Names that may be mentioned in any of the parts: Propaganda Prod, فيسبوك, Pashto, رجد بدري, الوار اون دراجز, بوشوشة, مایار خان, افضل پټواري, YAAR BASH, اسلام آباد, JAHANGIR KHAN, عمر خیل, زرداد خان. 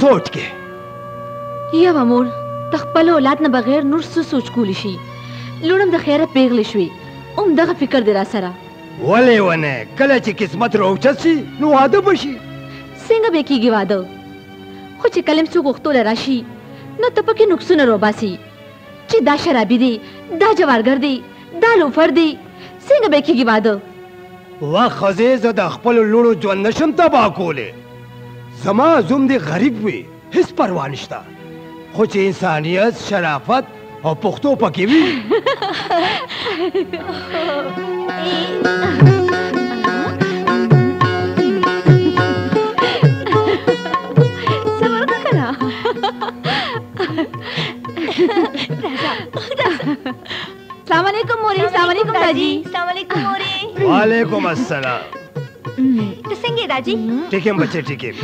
سوچ کے یا مامور تخپل اولاد نه بغیر نور سوچ کولی شي لونم د خیره پیغلی شوی اوم دغه فکر دی را سره ولې ونه کله چې قسمت روچت شي نو واده بشي څنګه به کیږي واده خو چې کلم څو غختول راشي نو ته پکې نقصونه روباسي چې دا شرابي دی دا جوارګر دی دا لوفر دی څنګه به کیږي واده وا خزې زه د خپل لونو ژوند نشم تبا کوله زما زوم دی غریب وي هیڅ پروا نشته خو چې انسانیت شرافت او پښتو پکې السلام علیکم مورې السلام علیکم داجی السلام علیکم مورې وعلیکم السلام ته څنګه داجی ٹھیک یم بچې ٹھیک یم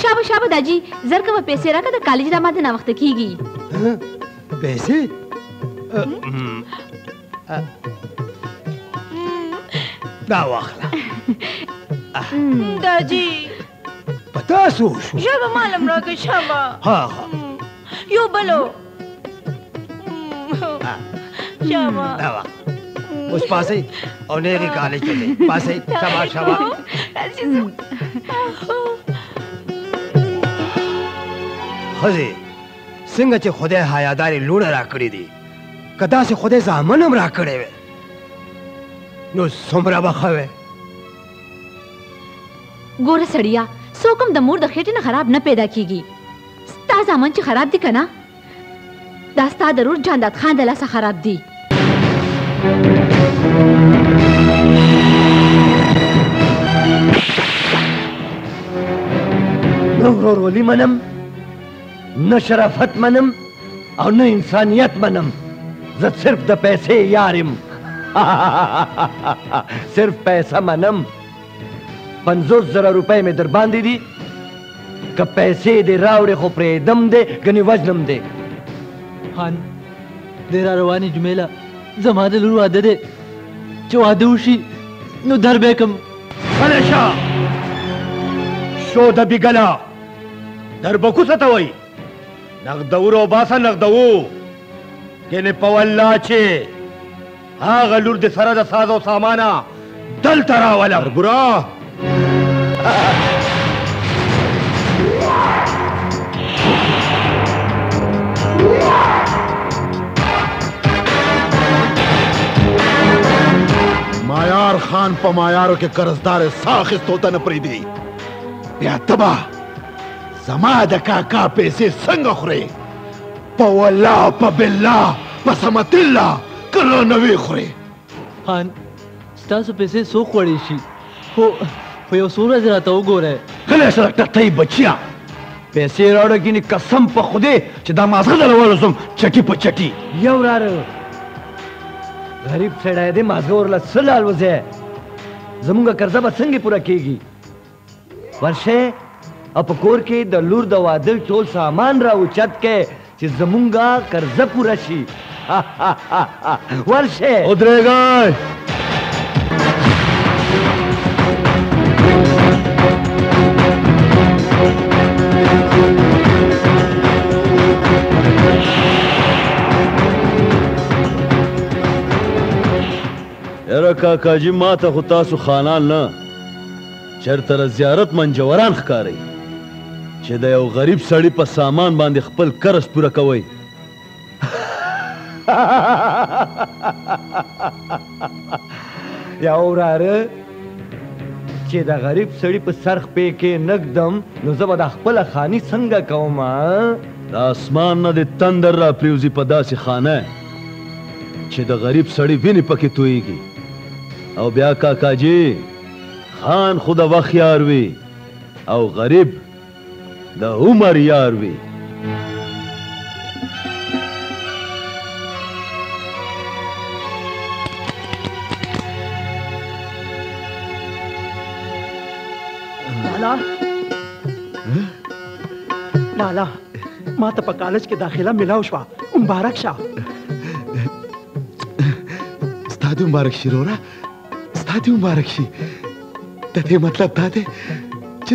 شابه شابه داجی زر کوم پیسې راکړه د کالج د ماده نه وخت کیږي پیسې دا واخله داجی پتا سو شو شابه معلوم راکه شابه ها یو بلو شابه دا واخله اوس پاسه او نه کالج ته پاسه شابه شابه خزی څنګه چې خدای حیاداري لونه را کړې دي که داسې خدای زامن هم را کړی وی نو څومره به ښه وی ګوره سړیا څوک هم د مور د خېټې نه خراب نه پیدا کیږي ستا زامن چې خراب دي که نه دا ستا د رور جانداد خان د لاسه خراب دي نه ورورولي منم نه شرافت منم او نه انسانیت منم زه صرف د پیسې یارم صرف پیسه منم 500,000 روپۍ مې در باندې دي که پیسې دې راوړې خو پرېږدم دې ګنې وژنم دې خان دې را روانې جمیله زما د لور واده دی چې واده وشي نو در به یې کړم غلی شه شوده بیګله دربکوسه ته وایي نغدو رو باسا نغدو کنه پولا چه آغا لور دی سره د ساز و سامانا دل تراولم برا مایار خان پا مایارو که قرضدار ساخست ہوتا نپریدی یا تبا زما د کاکا پیسې څنګه خورې په والله په بالله په سمت الله کله نه وې خورې خان تاسو پیسې سو خوړې شي خو یو څو ورځې راته وګورئ. غلی سره ته بچیا پیسې راوړه ګینې قسم په خدای چې دا مازغه درول وسم چټي په چټي یو وراره غریب سړی دی مازغه ورله څه لال وځي زمونږه قرضه به څنګه پوره کیږي ورشه او په کور کې د لور د واده ټول سامان راوچت کې چې زمونږه قرضه پوره شي. ورشه ادرېګای یاره کاکا جی ما ته خو تاسو خانان نه چېرته له زیارت منجوران ښکارئ چې د یو غریب سړي په سامان باندې خپل قرض پوره کوئ. یا وراره چې د غریب سړي په سر خپې کې نږدم نو زه به دا خپله خاني څنګه کوم؟ د اسمان نه د تندر راپریوزي په داسې خانه چې د غریب سړي وینې پکې تویږي او بیا کاکا جی خان خود وخت یار وي او غریب د عمر یار وي. لالا لالا ما ته په کالج کې داخله ملاو شوه مبارک شه. ستا دې مبارک شي روره دې مبارک شي. د دې مطلب دا دی چې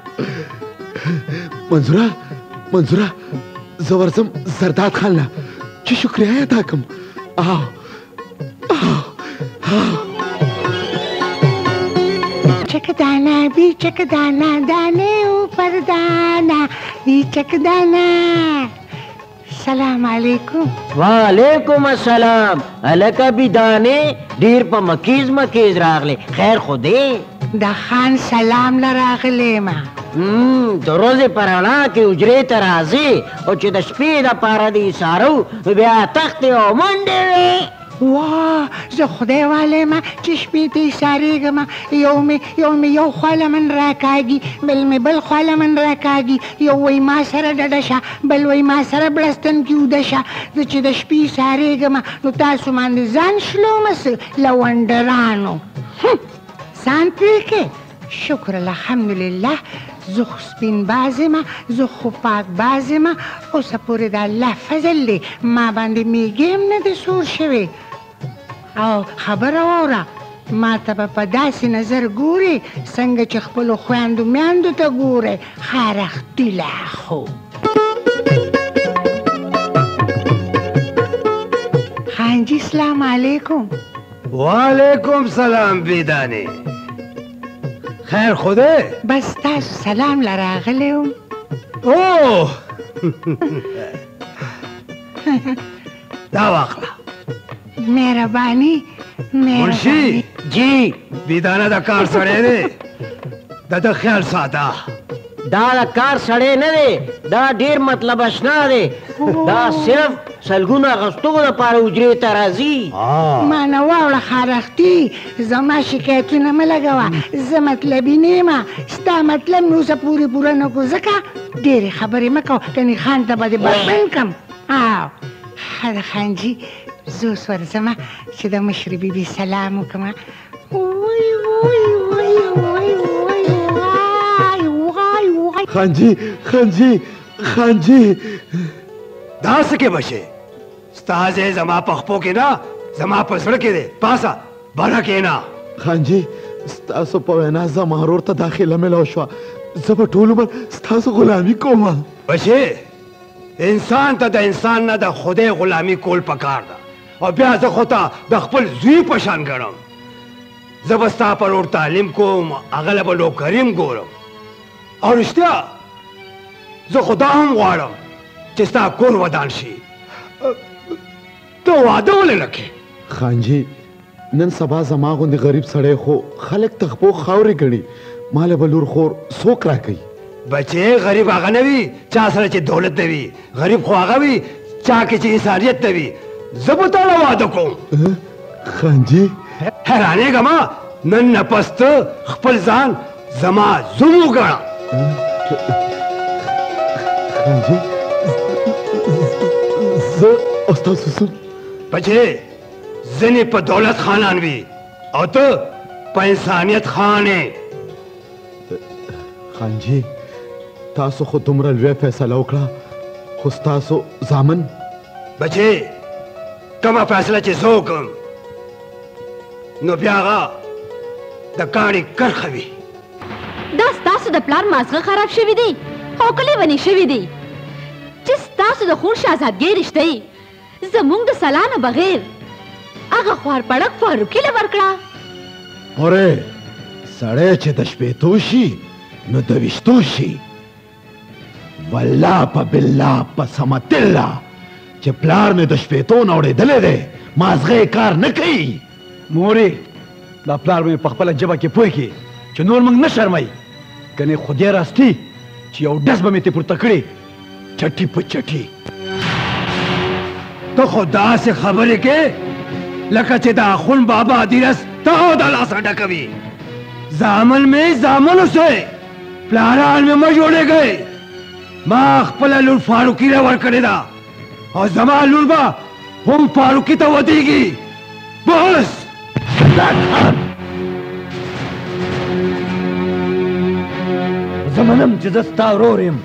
منظوره منظوره زه ورځم زرداد خان له چې شکریه ادا کم. چک دانا بی چک دانا دانے اوپر دانا بی چک دانا. السلام علیکم. وعلیکم السلام. الکه بی دانې ډیر په مکیز مکیز راغلی خیر خو دی د خان سلام له راغلی ما د ورځې په رڼا کې حجرې ته راځې او چې د شپې دپاره دې سارو بیا تختې او منډې وې. واه زه خدای والی ما چې شپې ته سارېږم یو مې یو خواله من راکاږي بل مې بل خواله من راکاږي یو وایي ما سره ډډه شه بل وایي ما سره بړستن کې اوده شه زه چې د شپې سارېږم نو تاسو باندې ځان شلومه څه لونډرانو ځان پرې کې. شکر الحمدلله زه خو سپین باز یمه زه خو پاک باز یمه اوسه پورې د الله فضل دی ما باندې میږې هم نه دی سور شوی او خبره واوره ما ته به په داسې نظر ګورې څنګه چې خپلو خویندو میندو ته ګورې خارختیله خو خان جي. سلام علیکم. وعلیکم سلام بیدانی خیر خوده بس تاسو سلام لراغلی وم. اوه دا واخله مهرباني منشي جی بیدانه دا کار سړی دی دا د خیال ساده دا کار سړی نه دی دا ډېر مطلب اشنا دی دا صرف سلګونه اغوستو دپاره حجرې ته راځي. ما نه واوړه خارختي زما شکایتونه مه لګوه زه مطلبي نه یمه ستا مطلب مې اوسه پورې پوره نه کړو ځکه ډېرې خبرې مه کوه کني خان ته به دې بدبند کم. ښه ده خانجي زه اوس ورځمه چې د مشرې بیبي سلام وکړمه. وای وای وای وای وای وای وای وای خانجي خانجي خانجي دا څه کې بشې ستا ځای زما په خپو کې نه زما په زړه کې دی پاسه بره کښېنه. خانجي ستاسو په وینا زما ورور ته داخله میلاو شوه زه به ټول عمر ستاسو غلامي کومه. بشې انسان ته د انسان نه د خدای غلامي کول پکار ده او بیا زه خو ته د خپل زوی په شان ګڼم زبستا پرور تعلیم کوم اغلب لو کریم گورم او رشتیا زه خدا هم غواړم چې ستا کور ودان شي ته واده ولې لکې خانجي نن سبا زما غوندې غریب سړی خو خلک تخپو خاورې ګڼي ماله به لور خور څوک راکوي بچې غریب هغه نه وي چا سره چې دولت نه وي غریب خو هغه وي چا کې چې انسانیت نه وي زه به تاله واده کوم خانجي حیرانېږه ما نن نه پس ته خپل ځان زما زوم وګڼه خانجي زه استاد سوسو بچې ځینې په دولت خانان وي او ته په انسانیت خان یې خانجي تاسو خو دومره لویه فیصله وکړه خو ستاسو زامن بچې کومه فیصله چې زه وکړم نو بیا هغه د کاڼي کرښه وي دا ستاسو د پلار مازغه خراب شوي دی او کلیونی شوي دی چې ستاسو د خور شهزادګۍ رشته یې زموږ د سلا نه بغیر هغه خوار پړک فاروقي له ورکړه اورې سړی چې د شپېتو شي نو د ویشتو شي والله په بالله په سمت الله چې پلار مې د شپېتو نه اورېدلی دی مازغه کار نه کوي مورې دا پلار مې په خپله ژبه کې پوه کړي چې نور موږ نه شرمئ کنې خدای راستي چې یو ډز به مې ترې پورته کړې چټي په چټي ته خو داسې خبرې کې لکه چې د اخون بابا دیرس ته د لاسه ډکوي زامن مې زامن اوسئ پلاران مې مه جوړېږئ ما خپله لور فاروقي را ورکړې ده او زما لور به هم فاروقي ته ودېږي بس زه منم چې زه ستا ورور یم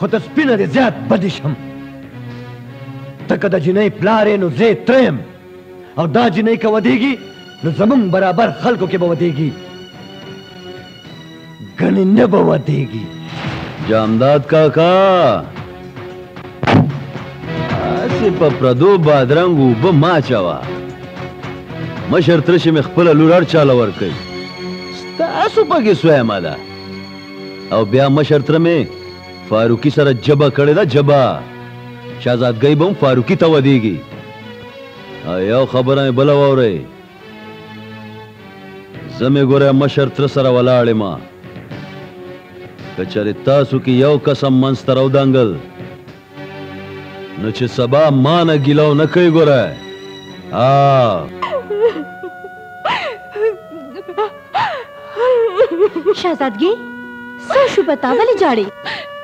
خو ته سپي نه دې زیات بدې شم ته که د جنۍ پلار یې نو زه یې تره یم او دا جنۍ که ودېږي نو زموږ برابر خلکو کې به ودېږي ګنې نه به ودېږي جامداد کاکا په پردو بادرنګ اوبه مه اچوه مشر ترشې مې خپله لور هر چاله ورکوي ستاسو پکې سویمه ده او بیا مشر تره مې فاروقي سره جبه کړې ده جبه شهزادګۍ به هم فاروقي ته ودېږي او یو خبره مې بله واورئ زه مې ګوره مشر تره سره ولاړ یم که چېرې تاسو کې یو قسم منځ ته راودانګل نو چې سبا ما نه ګیلاو نه کوي ګوره شهزادګۍ څه شو بتا ولې جاړې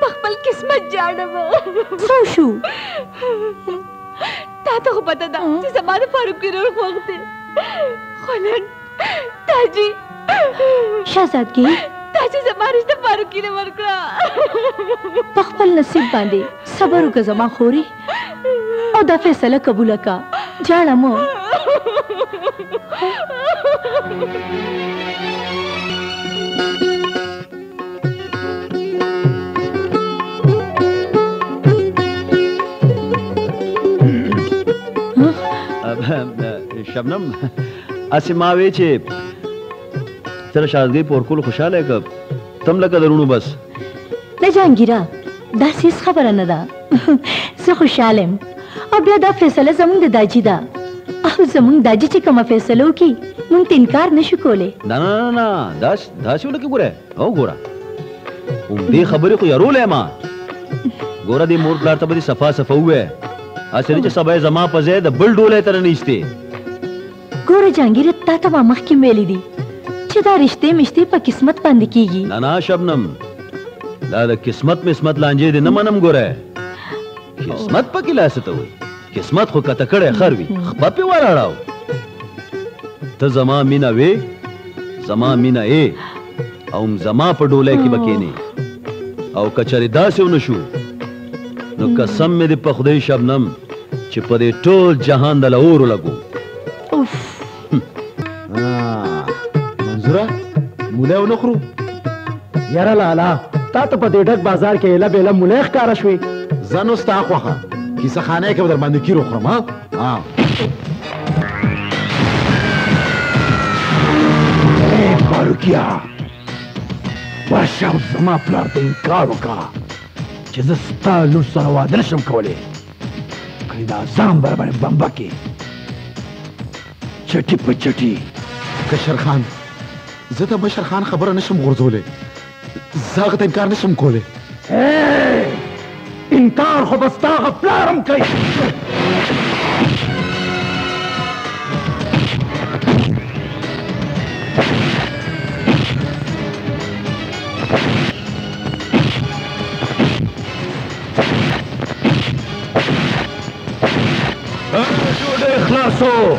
په خپل قسمت جاړم څه شو تا ته خو پته ده چې زما د فاروقي رور خوښ دی خو نن تاجي شهزادګۍ تا چې زما رشته فاروقي له ورکړه په خپل نصیب باندې صبر وکړه زما خورې او دا فیصله قبوله کا جاړه مو شبنم اسې ما وې چې تره شهزادګۍ پورکول خوشحاله یې که تم لکه درونو بس نه جهانګیره داسې هېڅ خبره نه ده زه خوشحاله یم او بیا دا فیصله زموږ د داجي ده او زموږ داجي چې کومه فیصله وکړي موږ ته انکار نه شو کولی نه نه نه داسې ولکې ګوره او ګوره همدې خبرې خو یارولی ما ګوره دې مور پلار ته به دې صفا صفه ووایه هسې نه چې سبا یې زما په ځای د بل ډولی ته رانیستې ګوره جهانګیره تا ته ما مخکې ویلي دي چې دا رشتې مشتې په قسمت باندې کېږي نه نه شبنم دا د قسمت مسمت لانجې دې نه منم ګوره قسمت پکې لا څه ته وایي قسمت خو کته کړی خر وي خپه پې وراړاو ته زما مینه وې زما مینه یې او زما په ډولۍ کې به کښېنې او که چېرې داسې ونه شو نو قسم مې دې په خدای شبنم چې په دې ټول جهان د لهورو لګو مولی و نخرو یاره لالا تا ته په دې ډک بازار کې ایله بیله مولی ښکاره شوې زه نو ستا خوښه کیسه خانه یې که به درباندې کیر وخورم کیا با شاو زما پلار تا انکارو کا چه زستا لور سر وادلشم کولی کلی دا زام برابر بمبکی چٹی پچٹی کشر خان زتا بشر خان خبر نشم غرزولی زاغت انکار نشم کولی اے انکار خو بستا غفلارم کئی خلاصو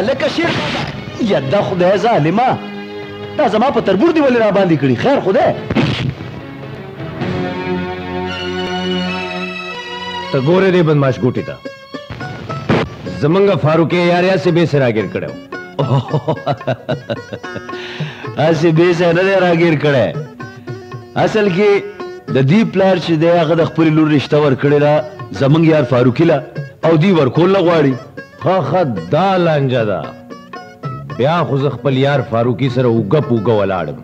لکه شیر یده خدای ظالمه دا زما په تربور دي ولې را باندې کړي خیر خدای ته ګورې دې بدماش ګوټي ته زمونږ فاروق یار یاسې بېسې راګیر کړی هسې بېسې نه دی راګیر کړی اصل کې د دې پلار چې دی هغه د خپلې لور رشته ورکړې ده زمونږ یار فاروقي له او دوی ورکول نه غواړي خخ دا لانجه ده بیا خو زه خپل یار فاروقي سره اوږه پوږه ولاړم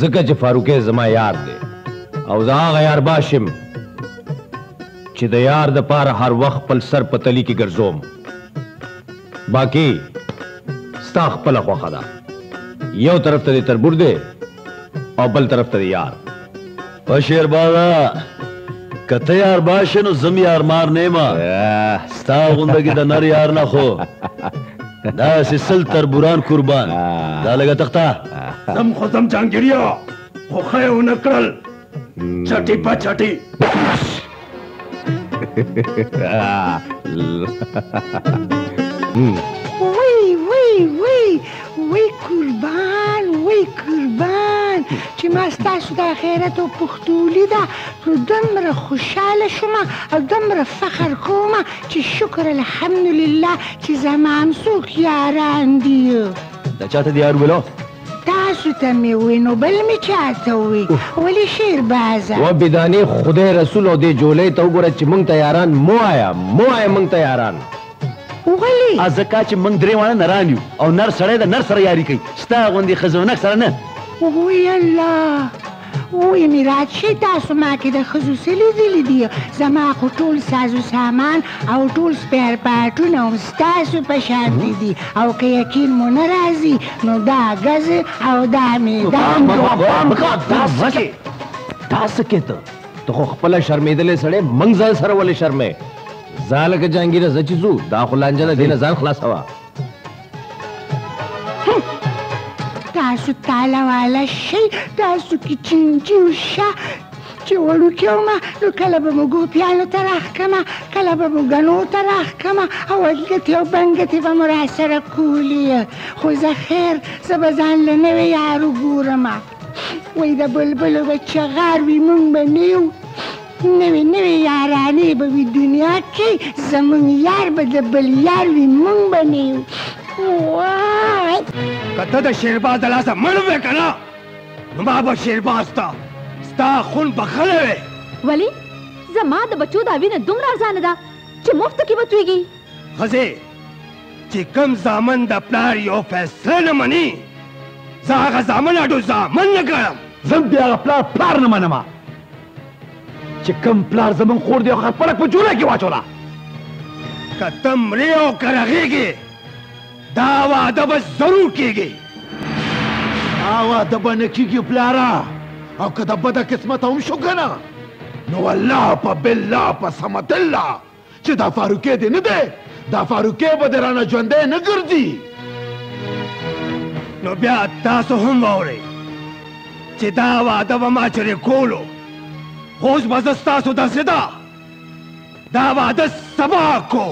ځکه چې فاروقي زما یار دی او زه هغه یار باش یم چې د یار دپاره هر وخت خپل سر په تلي کې ګرځوم باقي ستا خپله خوښه ده یو طرف ته دې تربور دی او بل طرف ته دې یار په شیربازه کته یار باش نو زم یار مار نیما ستا غوندګي د نر یار نه خو دا سل تربوران قربان دا لګه تخته زم خو زم جانګیریا خو خیونه کړل چټي په چټي وي وي وي وي قربان وي قربان چې ما ستاسو د خیرات او پختولي ده دومره خوشاله شومه او دومره فخر کومه چې شکر الحمدلله چې زما همڅوک یاران دي. دا چاته دي یار بلو؟ تاسو ته مې وینو بل مې چاته وي ولې شیر بازه و بدانې خدای رسول او دې جولې ته وګوره چې موږ ته یاران مو آیا موږ ته یاران وغلی ازکه چې موږ درې وانه نران یو او نر سړی د نر سره یاري کوي ستا غوندې خزونک سره نه وی الله وی میرات شي تاسو ما کې د خزو سلې دي دی زما خو ټول ساز او سامان او ټول سپیر پارټونه هم ستاسو په شان دي او که یقین مو نه راځي نو دا غز او دا میدان دا سکه ته خو خپله شرمېدلې سړی موږ ځان سره ولې شرمې زالک جانگیره زچی زو دا خلانجله دینه ځان خلاص هوا تاسو تاله والا شئ تاسو کې چینجي وشه چې وړوکې ومه نو کله به مو ګوپیانو ته راښکمه کله به مو ګنو ته راښکمه او الګتې او بنګتې به مو راسره کولې خو زه خیر زه به ځان له نوې یار وګورمه وایي د بلبلو به چغار وي موږ به نه یو نوی یارانې به وي دنیا کې زموږ یار به د بل یار وي موږ به نه یو وای که ته د شیرباز د لاسه مړ وې که نه نو ما به شیرباز ته ستا خون بخلی وې ولې زما د بچو دا وینه دومره ارزانه ده چې مفته کې به تویږي ښځې چې کوم زامن د پلار یو فیصله نه مني زه هغه زامن اډو زامن نه ګڼم زه هم بیا هغه پلار نه منمه چې کوم پلار زمون خور دی او خرپلک په جوله کې واچوله که ته مرې او که رغېږې دا واده به ضرور کېږي دا واده به نه کېږي پلاره او که د بده قسمته هم شو که نه نو الله په بالله په صمت الله چې دا فاروقی دې نه دی دا فاروقی به دې رانه ژوندی نه ګرځي نو بیا تاسو هم واورئ چې دا واده به ما چرې کولو خوش بزه ستاسو د زده دا واده سبا کو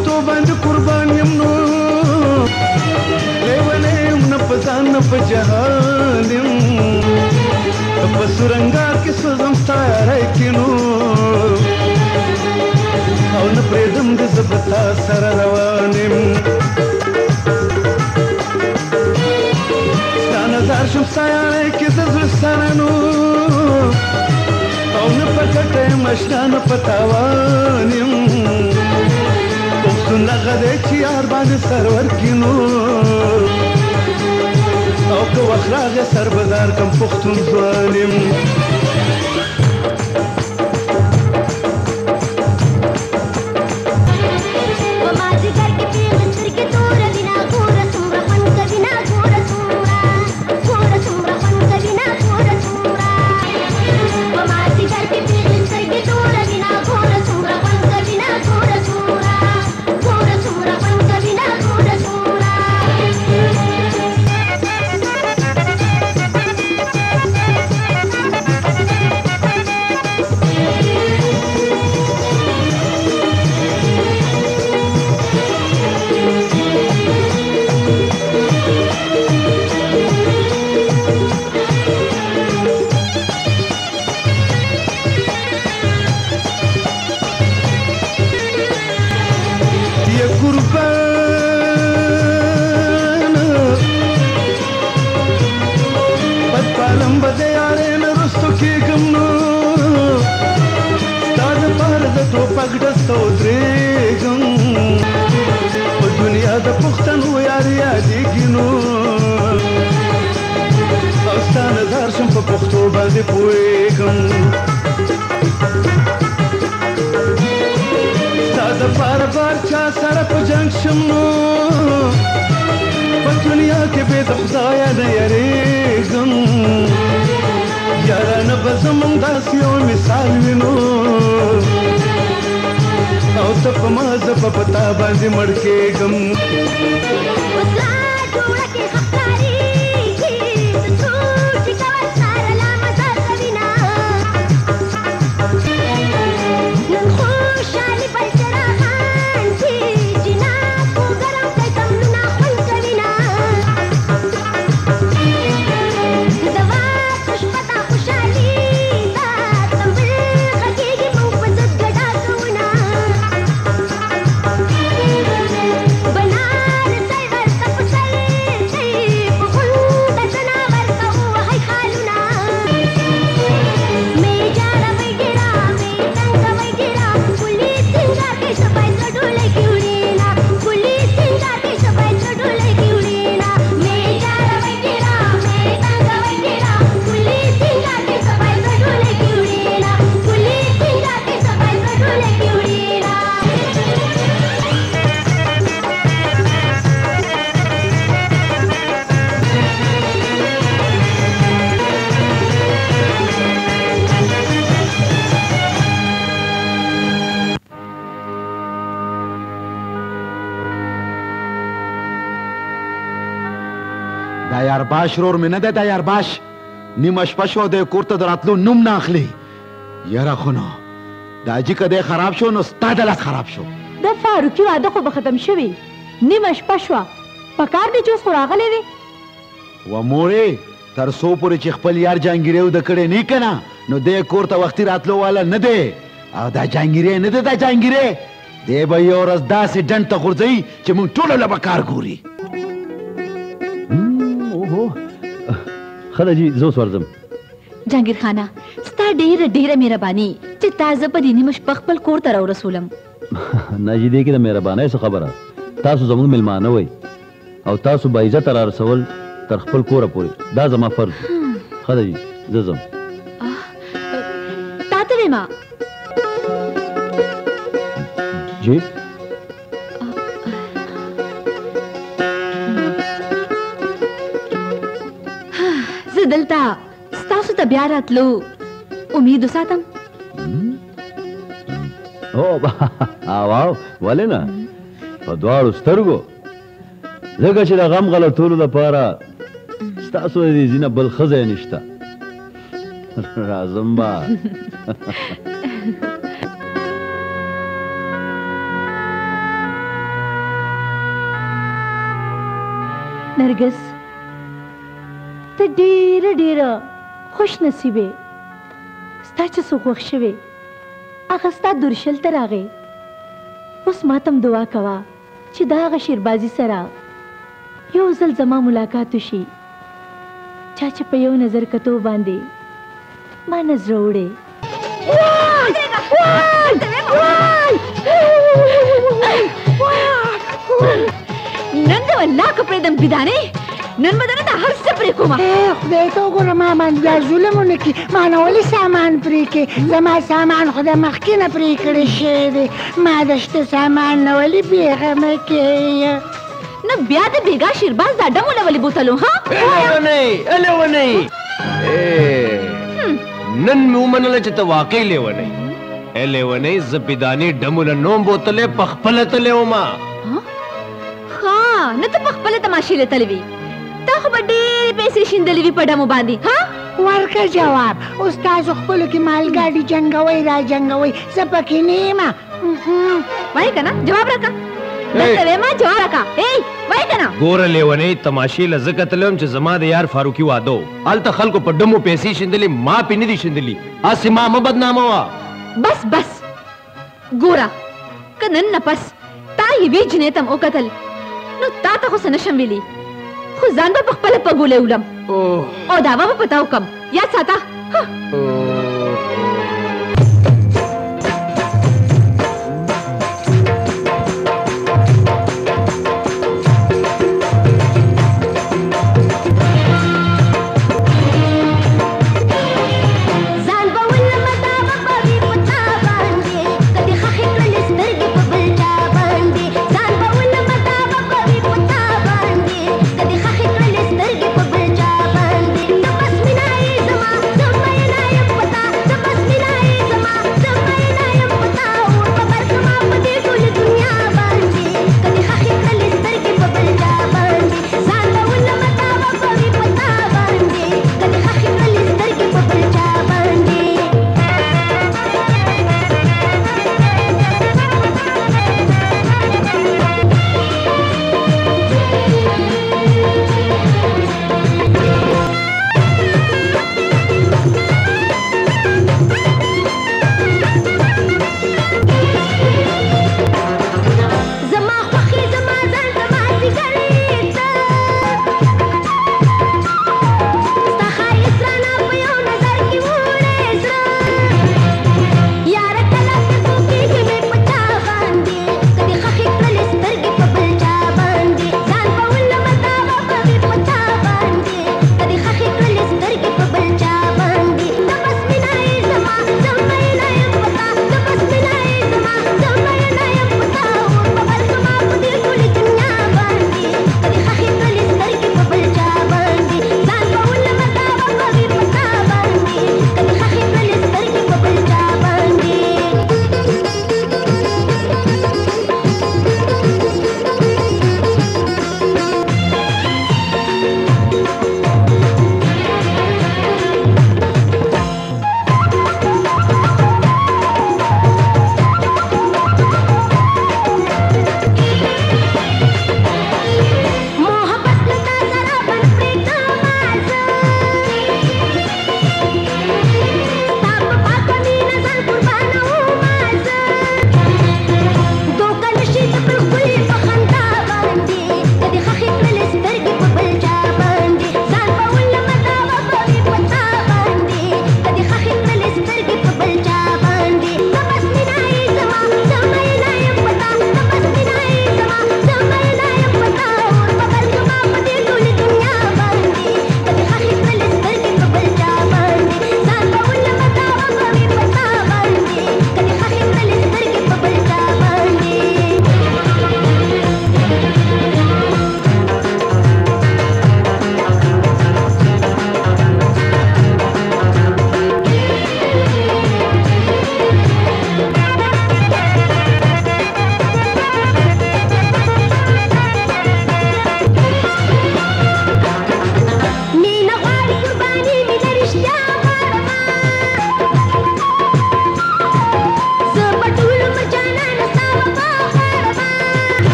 پښتو باندې قربان يم نو لیونه نه پزان نه پجهان يم په سورنګا کې سوزم ستاره کې نو او نه پردم د زبتا سره روان يم ستانه زار شم ستاره کې د زړه نو اون پکټه مشان پتاوانم خو څنګه غدې چې یار باندې سرور کینو او کو اخراغه سربدار کم پختون ظالم یار باش رور مې نه دی دا یار باش نیمه شپه شو دی کور ته د راتلو نوم نه اخلي یاره خو نو د حاجي که دی خراب شو نو ستا د لس خراب شو د فاروقي واده خو به ختم شوي نیمه شپه شوه په کار دی چې اوس خو راغلی دی و مورې تر څو پورې چې خپل یار جانګیری وده کړی نه که نه نو دی کور ته وختي راتلو والا نه دی او دا جانګیری نه دی دا جانګیری دی به یو ورځ داسې ډنډ ته غورځوي چې موږ ټولو له به کار ګوري خله جی زوس ورزم جانګیر خانه ستا ډېره مهرباني چې تا زه په دې نیمه شپه خپل کور ته راورسولم نه جي دې کې د مهربانۍ څه خبره تاسو زموږ مېلمانه وئ او تاسو باعزته رارسول تر خپل کوره پورې دا زما فرض خله جي زه ځم تا ته ویما جی دلته ستاسو ته بیا راتلو امید وساتم او ولې نه په دواړو سترګو ځکه چې د غم غلطولو لپاره ستاسو د دې ځینه بل ښه ځای نشته راځم به نرگس ته ډیره ډیره خوش نصیبه ستا چې څوک خوښ شوې هغه ستا درشل ته راغی. اوس ماتم دعا کوه چې د هغه شیربازي سره یو ځل زما ملاقات وشي، چا چې په یو نظر کتو باندې ما نظر وړې. نن د الله که پرېږدم بدانې نن به درنه هر څه پرې کومه. خدای ته وګوره ما باندې بیا ظلم ونه کړي، ما نه ولې سامان پرې کړي؟ زما سامان خدای مخکې نه پرې کړی شی دی، ما د شته سامان نه ولې بېغمه کړي؟ نه بیا د بېګا شیرباز دا ډم ولولې بوتلو. ها لیونۍ نن مې ومنله چې ته واقعي لیونۍ ای لیونۍ، زه بدانې ډموله نوم بوتلې پخپله تلې ومه. ښه نه ته پخپله تماشې لتلې وي، تا خو به ډېرې پیسې شیندلې وي په ډمو باندې. ها ورکه جواب. اوس تاسو خپلو کې مالګاډي جنګوئ را جنګوئ، زه پکې نه یمه. وایې که نه جواب راکړه، دلته ویما جواب راکړه. ای وایې که نه ګوره لیونۍ، تماشې له زه کتلی وم چې زما د یار فاروقي واده و، هلته خلکو په ډمو پیسې شیندلې، ما پې نه دي شیندلي، هسې ما مه بدناموه. بس بس ګوره که نن نه پس تا یوې جنې ته م وکتل نو تا ته خو څه نه شم ویلي، خو ځان به په خپله په ګولۍ وړم او دعوه به په تا وکم، یاد ساته.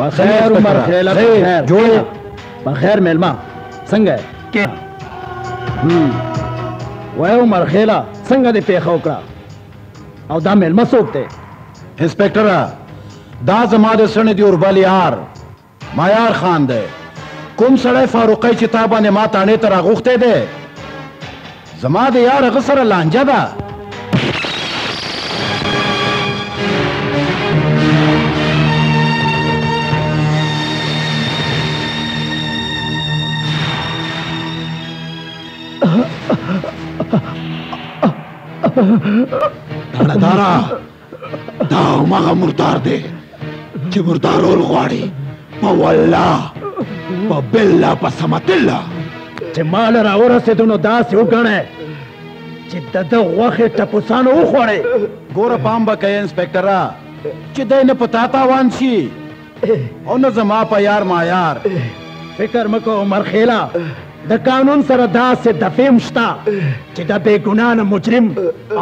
بخير عمر خير خير جوي بخير ملما څنګه کې وای عمر خيلا څنګه دې پیښه وکړه او دا ملما څوک دی انسپکټر دا زما د سړی دی اوربل یار ما یار خان دی کوم سړی فاروقی چې تا باندې ما تانه تر غوښته دی زما د یار غسر لانجه ده دانا دارا دا هماغه مردار دی چې مردارول غواړي په والله په بالله په صمت الله چې ما له راورسېدو نو داسې وګڼی چې د ده غوښې ټپوسانو وخوړې ګوره پام به کوې انسپکټره چې دی نه په تا تاوان شي او نه زما په یار ما یار فکر مه کوه عمرخیله د قانون سره داسې دفیم شته چې د بې ګناه نه مجرم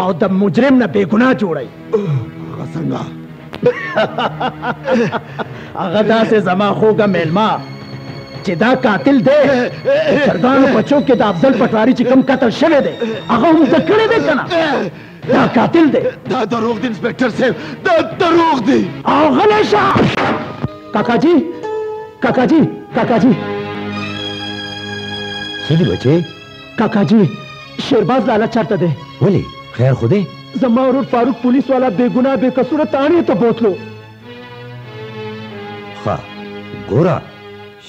او د مجرم نه بې ګناه جوړوي هغه څنګه هغه داسې زما خوږه میلمه چې دا قاتل دی چرګانو بچو کې د افضل پټواري چې کوم قتل شوی دی هغه هم زه کړی دی که نه دا قاتل دی دا دروغ دی انسپکټر صاحب دا دروغ دی او غلی شه کاکاجي کاکاجي کاکاجي سیدی بچه کاکا جی شیرباز لالا چرته ده ولی خیر خوده زما ورور فاروق پولیس والا بیگناه بے قصوره تانی ته بوتلو ها ګوره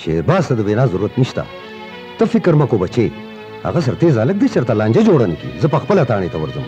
شیرباز ته د وینا ضرورت نشته ته فکر مکو بچه هغه سر تیز الګ دی چرته لانجه جوړن کی زه په خپله تانی ته ورځم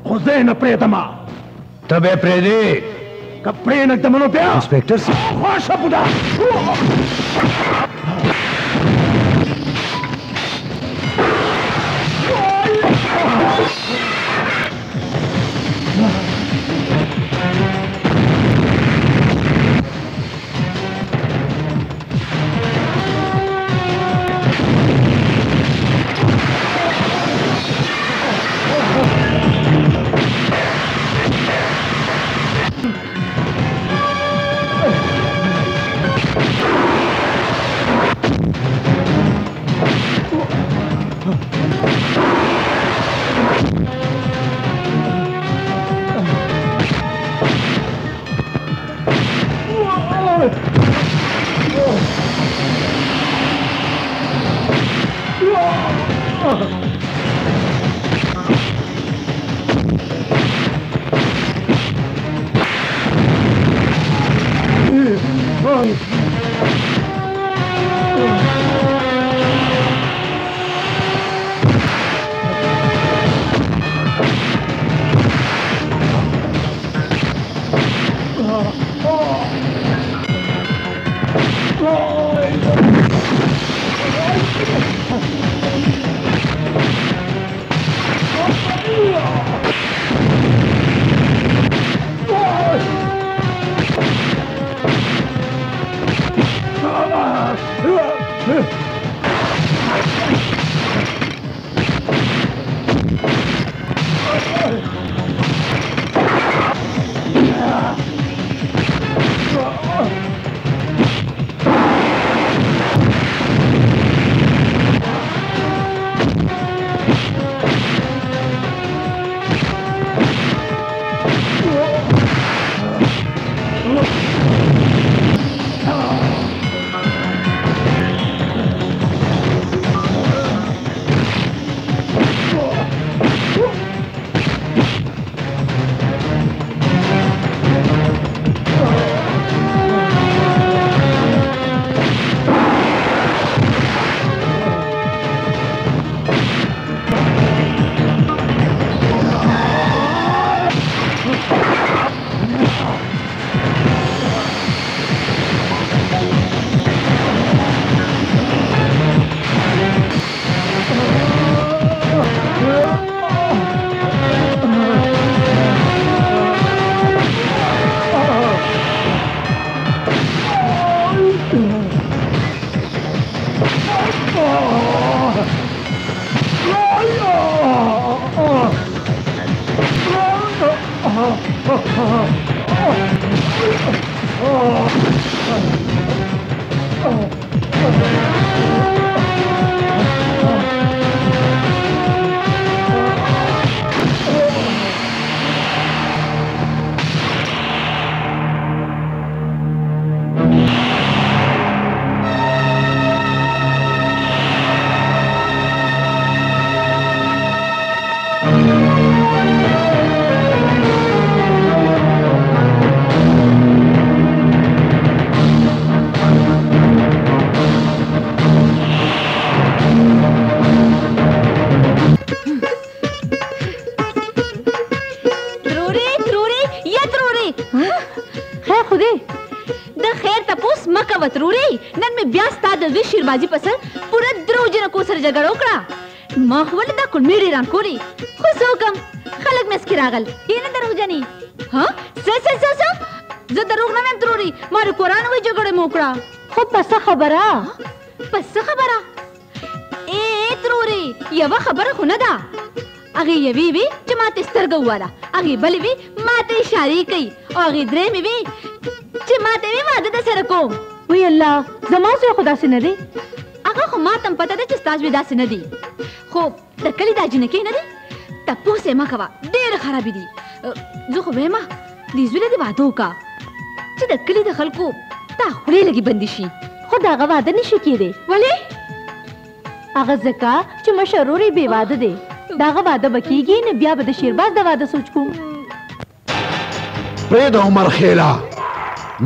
خو زه نه پریدما ته به پریدې کپڑے نه تمنو بیا انسپکټر صاحب خواشه بډا اغي یوی وی چې ما ته سترګو والا اغي بل وی ما ته اشاره کوي او اغي درې می وی چې ما ته واده د سره کوم وی الله زما سره خدا سي نه دي هغه خو ما تم پته ده چې ستاسو ودا سي نه دي خو د کلی دا جنکی نه دي تپوسه ما کوا ډېر خراب دي زه خو وایم دې زوی دې وادو کا چې د کلی د خلکو تا خولې لګي بند شي خدا هغه واده نشي کېدی ولی هغه ځکه چې مشروري بې واده دی داغه واده بکیږي نه بیا به د شیرباز د واده سوچ کوم پرې د عمر خیله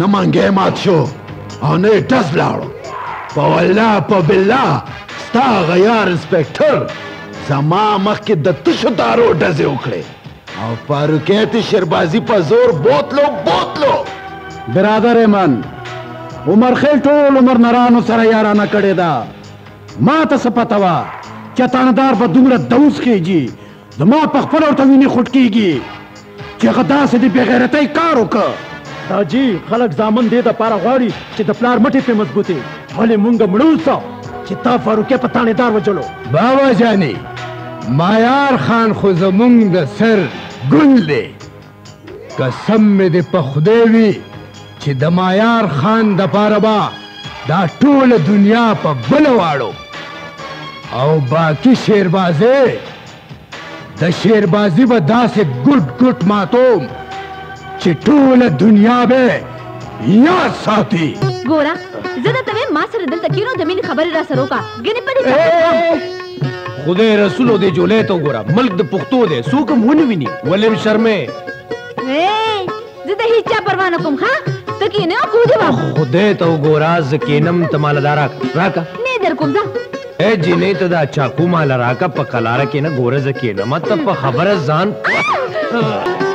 نه منګی مات شو او نه یې ټس ولاړو په والله په بالله ستا هغه یار انسپکټر زما مخکې د تشو تارو ډزې وکړې او فاروقیت شیربازي په زور بوتلو برادر من عمر خیل ټول عمر نرانو سره یارانه کړې ده ما ته څه پته وه چې تاندار به دومره دوس کېږي زما په خپل ورته وینې خوټ کېږي چې هغه داسې د بې غیرتۍ کار وکړه حاجي خلک زامن دې دپاره غواړي چې د پلار مټې پرې مضبوطې ولې موږ مړو سو چې تا فاروقی په تاندار وجلو بابا جانې مایار خان خو زموږ د سر ګل دی قسم مې دې په خدای وي چې د مایار خان دپاره به دا ټوله دنیا په بله واړو او باقی شیربازی د شیربازی به داسې ګوټ ګوټ ماتوم چې ټوله دنیا به یاد ساتي ګوره زه درته وایم ما سره دلته کښېنو د مینې خبرې را سره وکړه ګنې پدې خدای رسول او دې جولۍ ته وګوره ملک د پښتو دی څوک هم ونه ویني ولې شرمې زه د هېچ چا پروا نه کوم ښه ته کښېنه خدای ته وګوره زه کښېنم ته ماله دا راکه نه یې در کوم ځه اے جنې ته دا چاقو ماله راکه په کلاره کې نه ګوره زه کېنمه ته په خبره ځان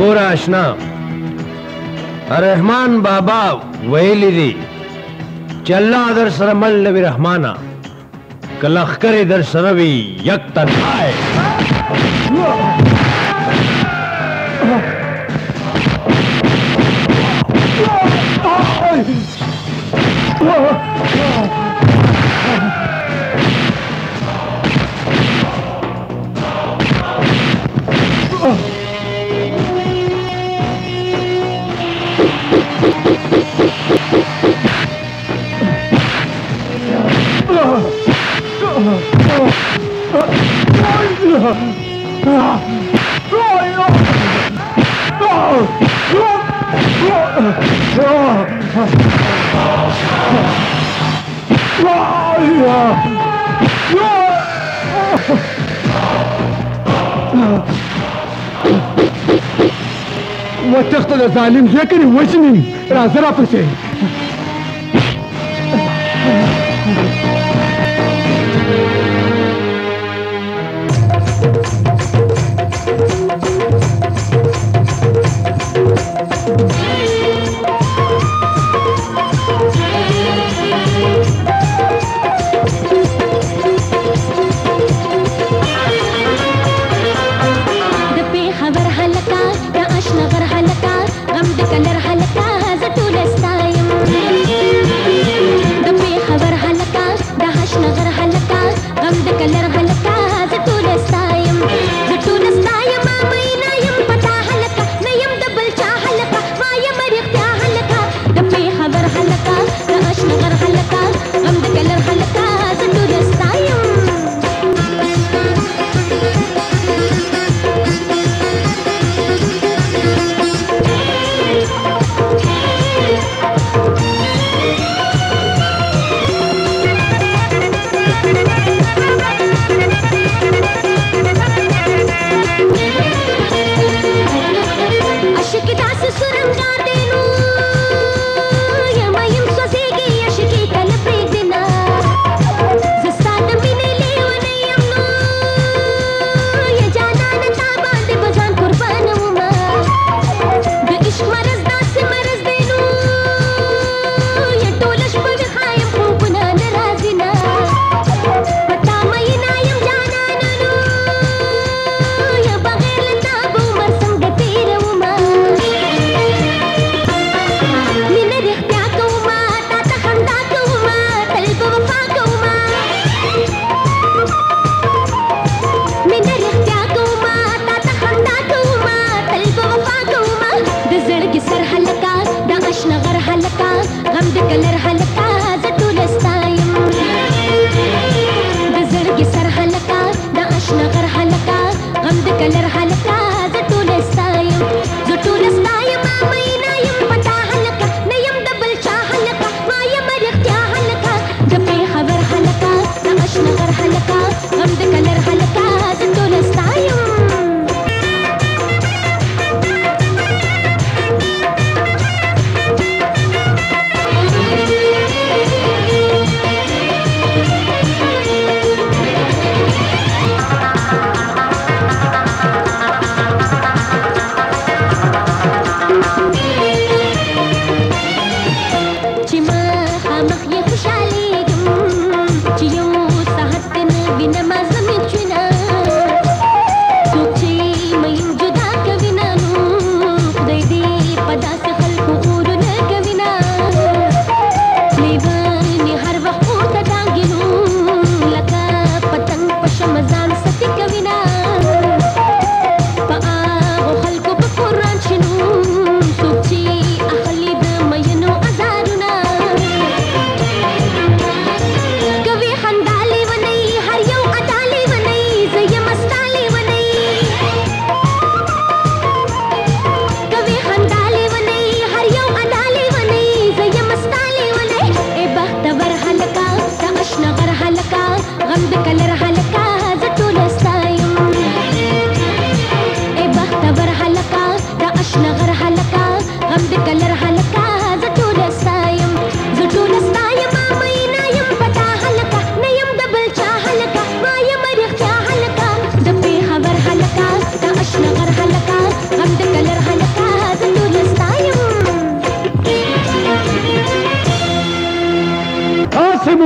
ګوره اشنا رحمان بابا ویلی دي چې الله در سره مل نه وي رحمانه که لښکرې در سره وي یک تنهای وتخته د ظالم ذکر وژني راځه راپسې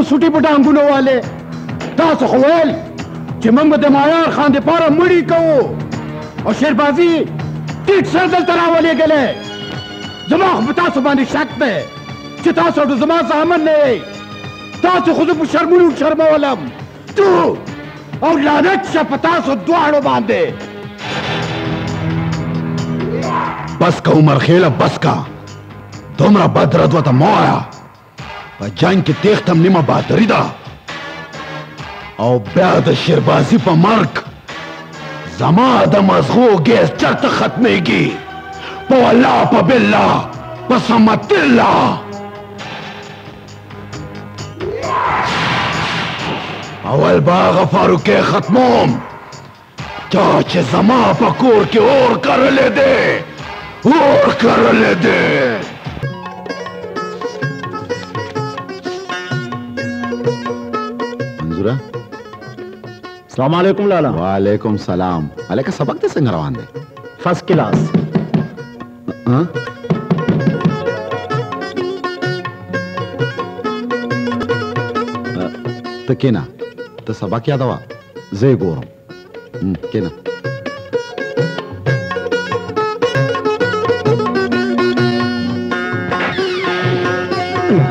سوٹی پٹانگونو والے تاس خوال چی منگ دے مایار خان دے پارا مڑی کوو اور شیربازی تیٹ سردل تراولے گلے زمان تاسو بانی شک دے چی تاسو دو زمان زامن لے تاسو خودو پو شرمونو شرمولم تو اور لانت شا پتاسو دوارو باندے بس کا عمر خیلہ بس کا دومرا بدردو تا مورا پا جنگ کی تیختم نیمه باتری دا او بیا دا شیربازی پا مرک زما دا مزغو گیز چرت ختمیگی پا والله پا بالله پا سمت الله اول با آغا فاروکی ختموم چا چه زما پا کور کی اور کر لیده اور کر لیده السلام علیکم لالا وعلیکم السلام علیکہ سبق دے سنگ روان دے فرسٹ کلاس تا کینا تا سبق یاد ہوا زی گورم کینا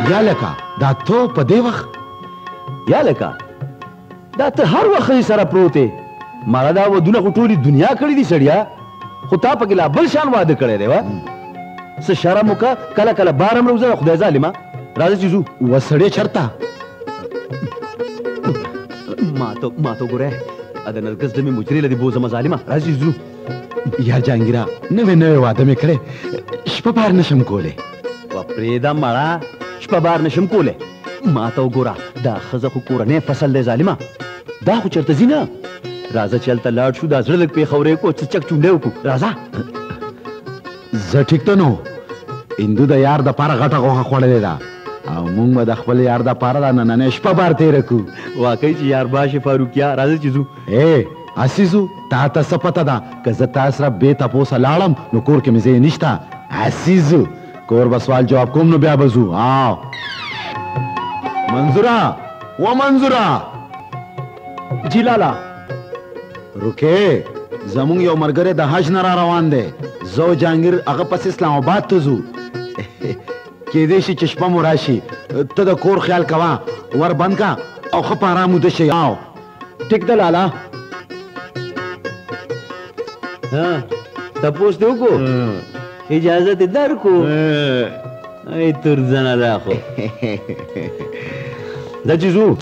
یا لکا دا تو پا دے وقت یا لکا دا ته هر وخت سره پروتې مالا دا ودونه خو ټولې دنیا کړې دي سړیا خو تا پکې لا بل شان واده کړی دی وه څه شرم وکړه کله کله بار هم روځه خدای ظالمه راځه چې ځو وسړې چرته ما ته ګوره د نرګس ډمې مجرې له دې بوزمه ظالمه راځه چې ځو یار جهانګیره نوې واده مې کړی شپه بار نشم کولی پرېږده مړه شپه بار نشم کولی ما ته وګوره دا ښځه خو کورنۍ فصل دی ظالمه دا خو چرته ځي نه راځه چې هلته لاړ شو دا زړه لږ پېښوری کړو څه چک چونډی وکړو راځه زه ټیک ته نو هندو د یار دپاره غټه غوښه خوړلې ده او موږ به د خپل یار دپاره دا نننۍ شپه بار تېره کړو واقعي چې یار باش فاروقیا راځه چې ځو ای هسې ځو تا ته څه پته ده که زه تا سره بې تپوسه لاړم نو کور کې مې ځای نشته هسې ځو کور به سوال جواب کوم نو بیا به ځو منظوره جی لالا روکه زمون یو مرگره ده حج نرا روان ده زو جانگیر اغا پس اسلام آباد تزو که دیشی چشپا مراشی تا ده کور خیال کوا ور بند که او خب آرامو ده شی آو ٹک ده لالا تپوس دو کو اجازت در کو ای تور زنه ده خو ده چیزو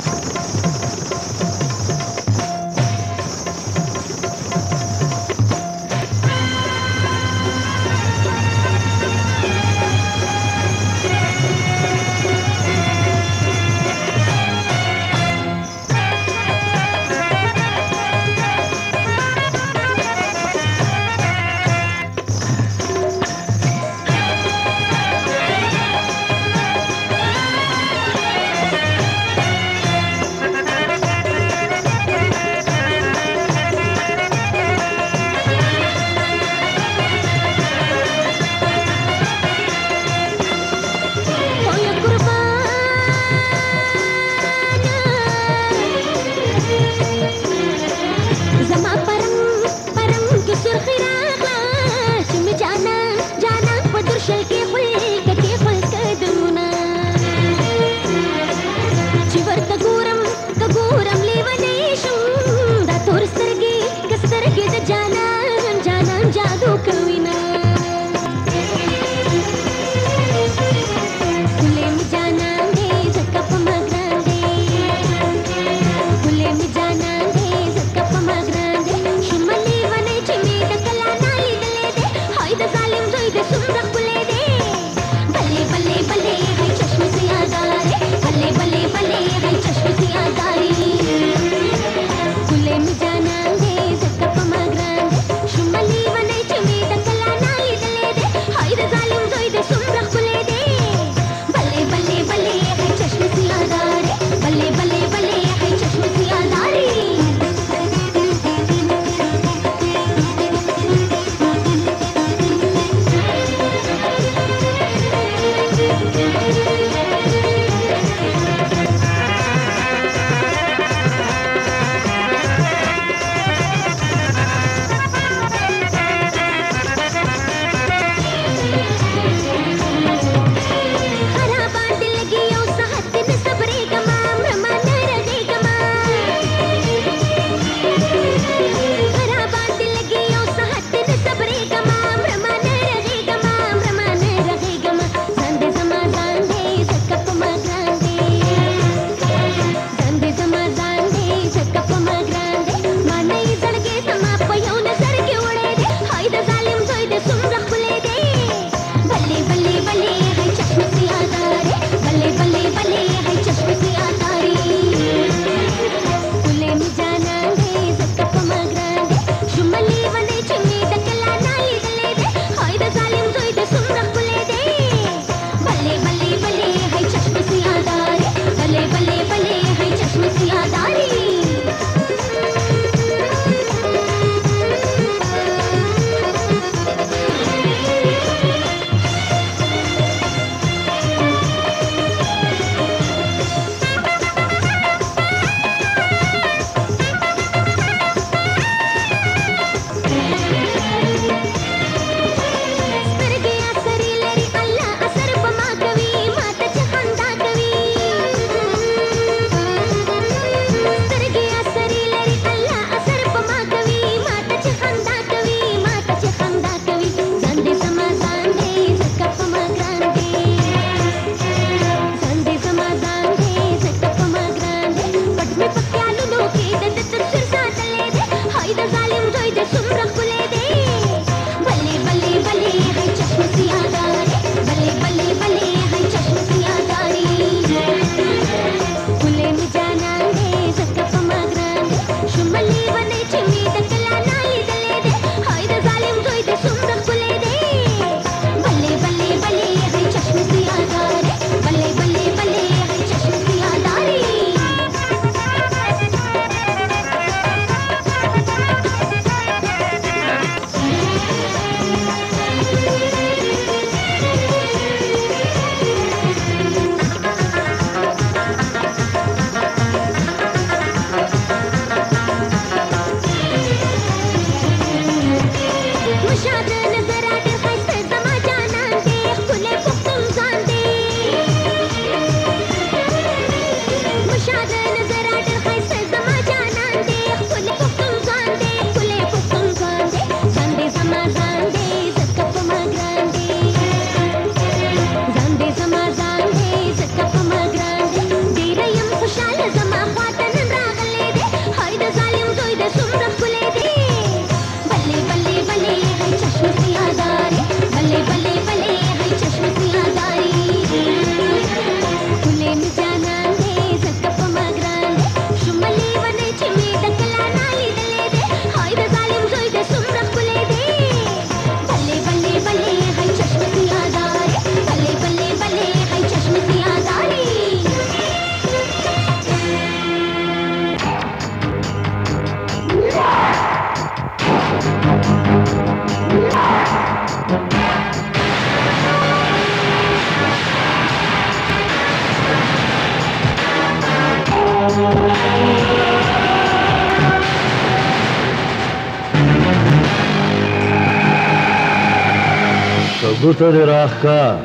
گوتر آخا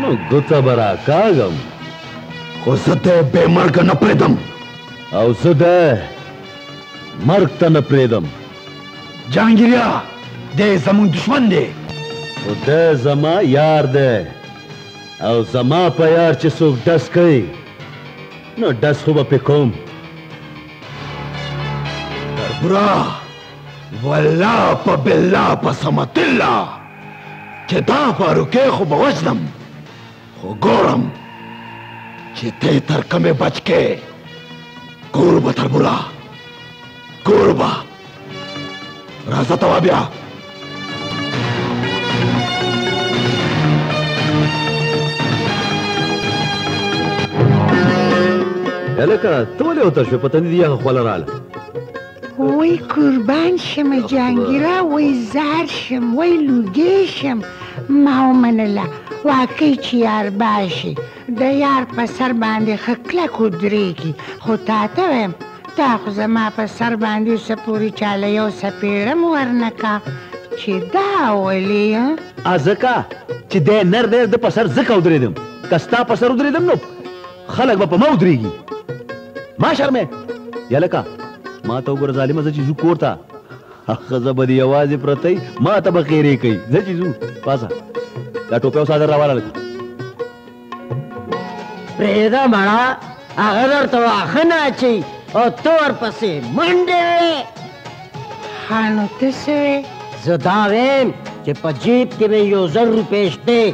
نو گوتا برا کاغم خوسته به مرگ نه پریدم او سده مرگ ته نه پریدم جانگیریا دی زمون دشمن دی او دی زما یار دی او زما په یار چې څوک ډس کوي نو ډس خو به پې کوم برا والله په بالله په صمت الله چې دا فاروقی خو به وژنم خو ګورم چې ته تر کومې بچ کې کور به تر برا کور به راځه ته وه بیا هلکه ته ولې اوتر شوې په تندي دې یخه خوله راله وی قربان شم جانگیره وی زهر شم وی لوګی شم ما ومنله واقعي چې یار باشي د یار په سر باندې ښه کلک ودرېږي خو تا ته ویم تا خو زما په سر باندې څه پورې چاله یو څپېړه م ورنه کا چې دا ولې ا ځکه چې دی نر دی ده په سر ځکه ودرېدم که ستا په سر ودرېدم نو خلک به په ما ودرېږي ما شرمې یلکه ما ته وګوره ظالمه زه چې ځو کور ته ښځه به دې یوازې پرته ما ته به خیرې کوي زه چې ځو پاسه دا ټوپۍ او څادر راواله لکه پرېږده مړه هغه درته واښه نه اچوي او ته ورپسې منډې وې ها نو ته څه وې زه دا ویم چې په جیب کې مې یو زر روپۍ شته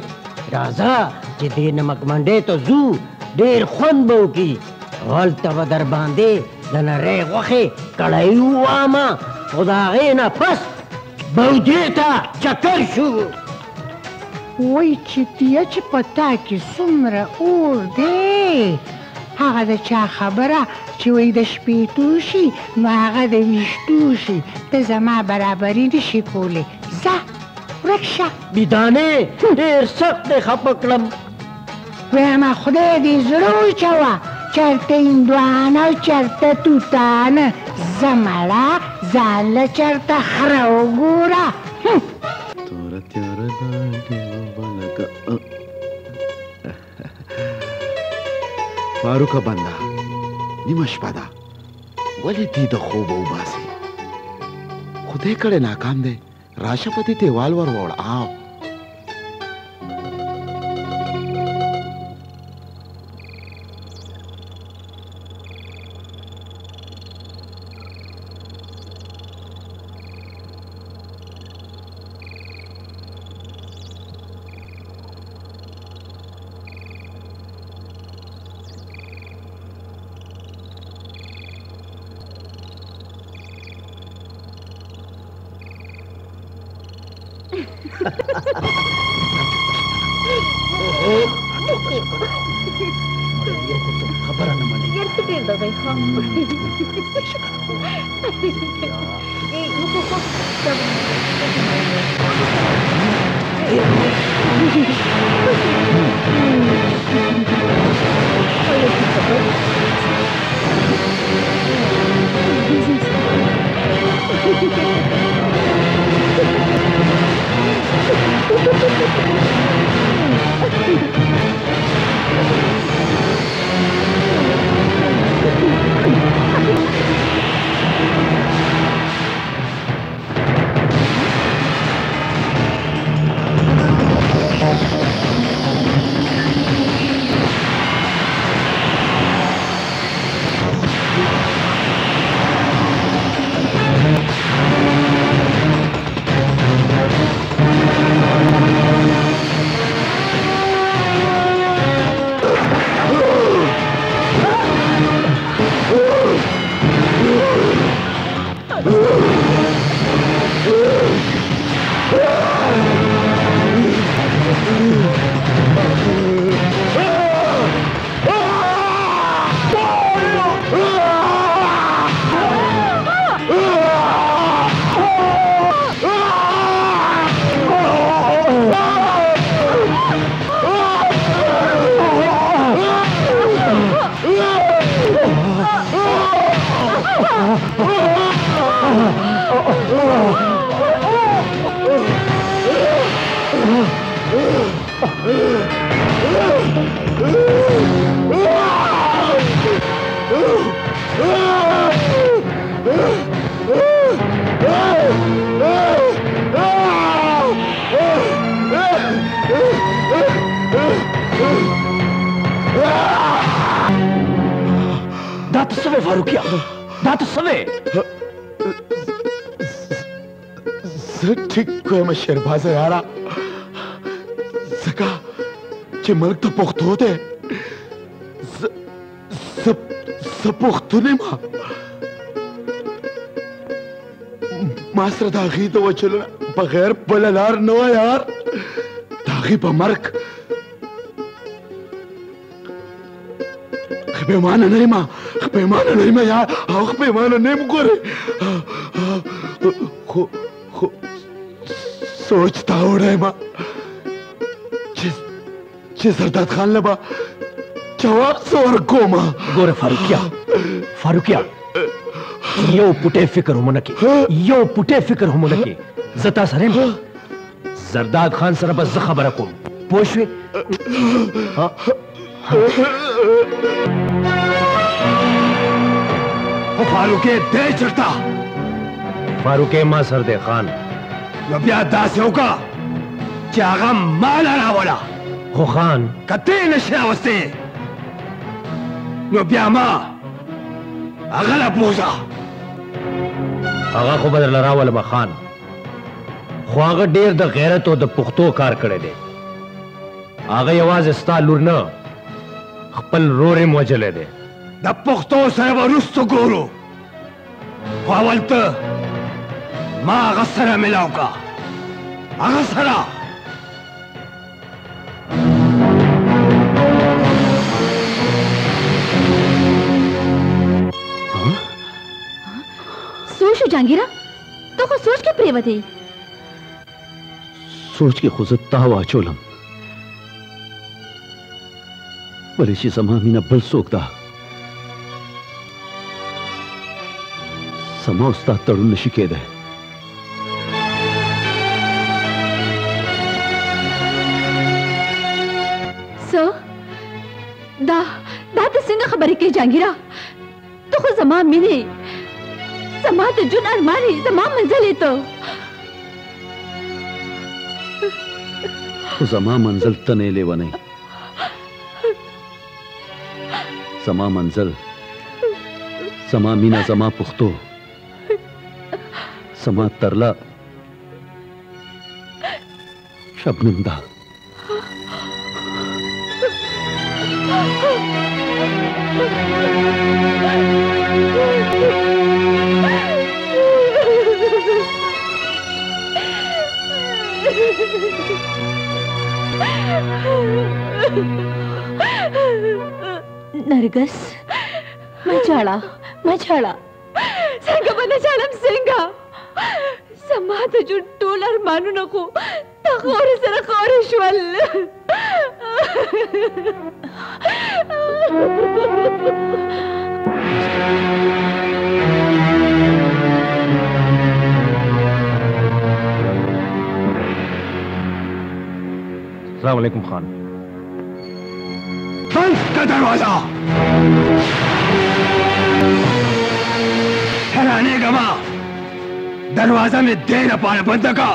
راځه چې دې نمک منډې ته ځو ډېر خوند به وکړي هلته به در باندې د نرۍ غوښې کړی ووامه خو د هغې نه پس بودې ته چکر شو وایي چې تیه چې په تا کې څومره اور دی هغه د چا خبره چې وایي د شپېتو شي نو هغه د ویشتو شي ته زما برابري نشي کولی ځه ورک شه بیدانې ډېر سخت دې خفه کړم ویمه خدای دې زړه وچوه چرته هندوانه او چرته توتانه زه مړه ځان له چرته خره وګوره توره تیاره ده ډېوبلکه فاروقه بنده نیمه شپه ده ولې دې د خوبه وباسي خدای کړی ناکام دی راشه په دې دیوال ور وړه تصوي فاروقيا لا تصوي ستيك كوما شربازا يارا زكا كملك تبوختوته سبوختوني ما سره داغي ته وچلونه بغیر بللار نو یار داغي په مرګ خپېمانه نه ما خپېمانه نه ما یار او خپېمانه نه مګورې خو سوچتا وړه ما چې سرداد خان له با جواب سور کوما ګوره فاروقیا یو پټه فکر ومنه کې یو پټه فکر ومنه کې زتا سره زرداد خان سره بس زه خبره کوم پوښوي او فاروقه دې چرتا فاروقه ما سرداد خان نو بیا داسې وکا چې هغه مال راولا خو خان کته نشه اوسه نو بیا ما اغلا بوزا اغا خو بدر لراول ما خان خو هغه ډیر د غیرت او د پختو کار کړی دی هغه یوازې ستا لور نه خپل رور یې وجلی دی د پختو سره به وروسته ګورو خو اول ته ما هغه سره میلاو کا هغه سره شو جانگیرا تو خو سوچ کے پریوتی سوچ کے خزت تا وا چولم ولشی سما مینا بل سوکتا سما استا تڑن شکے دے سو دا دا سنگ خبر کی جانگیرا تو خو زما مینے زما ته جون ارماني زما منزل ته زما منزل ته نه لیونی زما منزل زما مینا زما پختو زما ترلا شبنم دا نرگس ما چاڑا سنگا بنا چاڑم سنگا سما تا جو ٹول ارمانو نکو تا خور سر خور شوال السلام علیکم خان بند کا دروازہ ٹھہرانے کا ماں دروازہ میں دیر پانے بند کا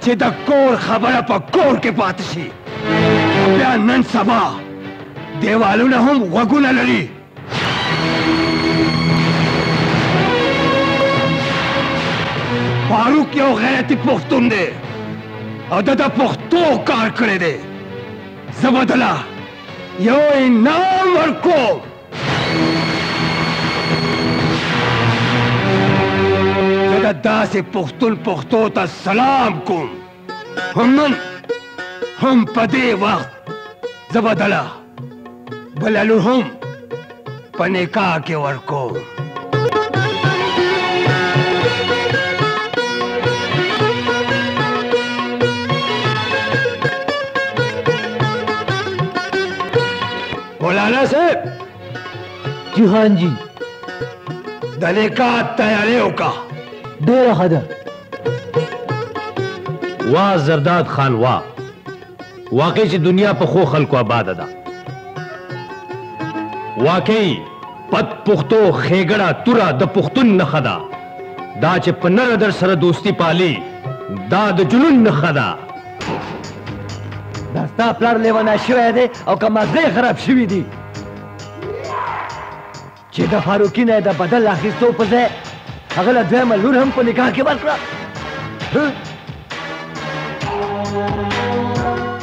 چیتا کور خبر پا کور کے پاتشی بیا نن سبا دیوالو نہ ہم وگو نہ لڑی فاروق یو غیرتی پختون دے او دا پختو کار کړی دی زه بدله یو انعام ورکوم زه د داسې پښتون پښتو ته سلام کوم هم نن هم په دې وخت زه بدله بله لور هم په نکاح کې ورکوم مولانا صاحب جی ہاں جی دلے کا تیاریوں کا ڈیرا خدر واہ زرداد خان واہ واقعی چی دنیا پہ خو خلق و آباد ادا واقعی پت پختو خیگڑا تورا دا پختن نخدا دا چی پنر در سر دوستی پالی دا دا جنون نخدا دستا پلار لیوانا شوی دی او که مزده خراب شوی دی چې دا فاروقی نه دا بدل اخیستو په ځای هغه له دویمه لور هم په نکاح کې ورکړه.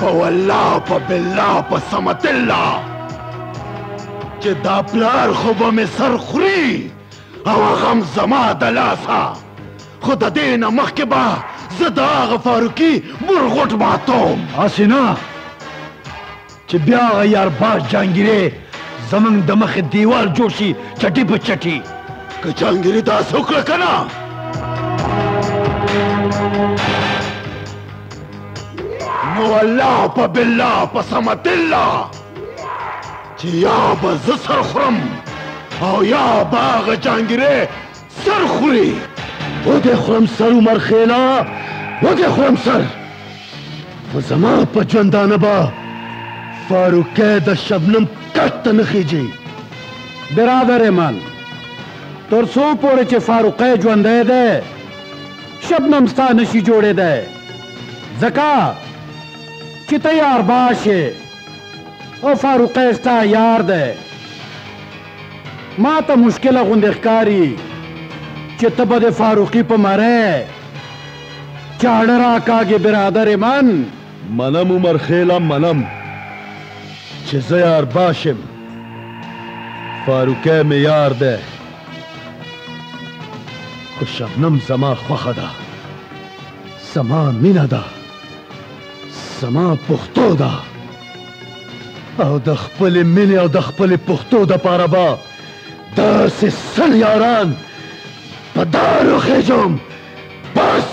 په والله په بالله په صمت الله چې دا پلار خو به مې سر خوري او غم زما د لاسه، خو د دې نه مخکې به زه د هغه فاروقي مرغوټ ماتوم، هسې نه چې بیا هغه یار باش جانګیرې زمنگ دمخ دیوار جوشی چٹی پہ چٹی کہ جانگیری دا سکر کنا نو اللہ پا باللہ پا سمت اللہ چی یا با زسر خورم او یا با آغا جانگیری سر خوری او دے خورم سر عمر خیلا او دے خورم سر وزمان پا جوندانبا فاروقی دا شبنم کشت نخیجی برادر من ترسو پوری چه فاروقی جونده ده شبنم ستا نشی جوڑه ده زکا چه تا یار باشه او فاروقی ستا یار ده ما تا مشکل غنده اخکاری چه تا بده فاروقی پا مره چاڑه را کاغی برادر من منم عمر خیلم منم چه زه یار باشم فاروقی می یار ده خو شبنم زما خوخه ده زما مینه ده زما پښتو ده او د خپلې مینې او د خپلې پښتو دپاره به داسې سل یاران په دارو خېژم بس.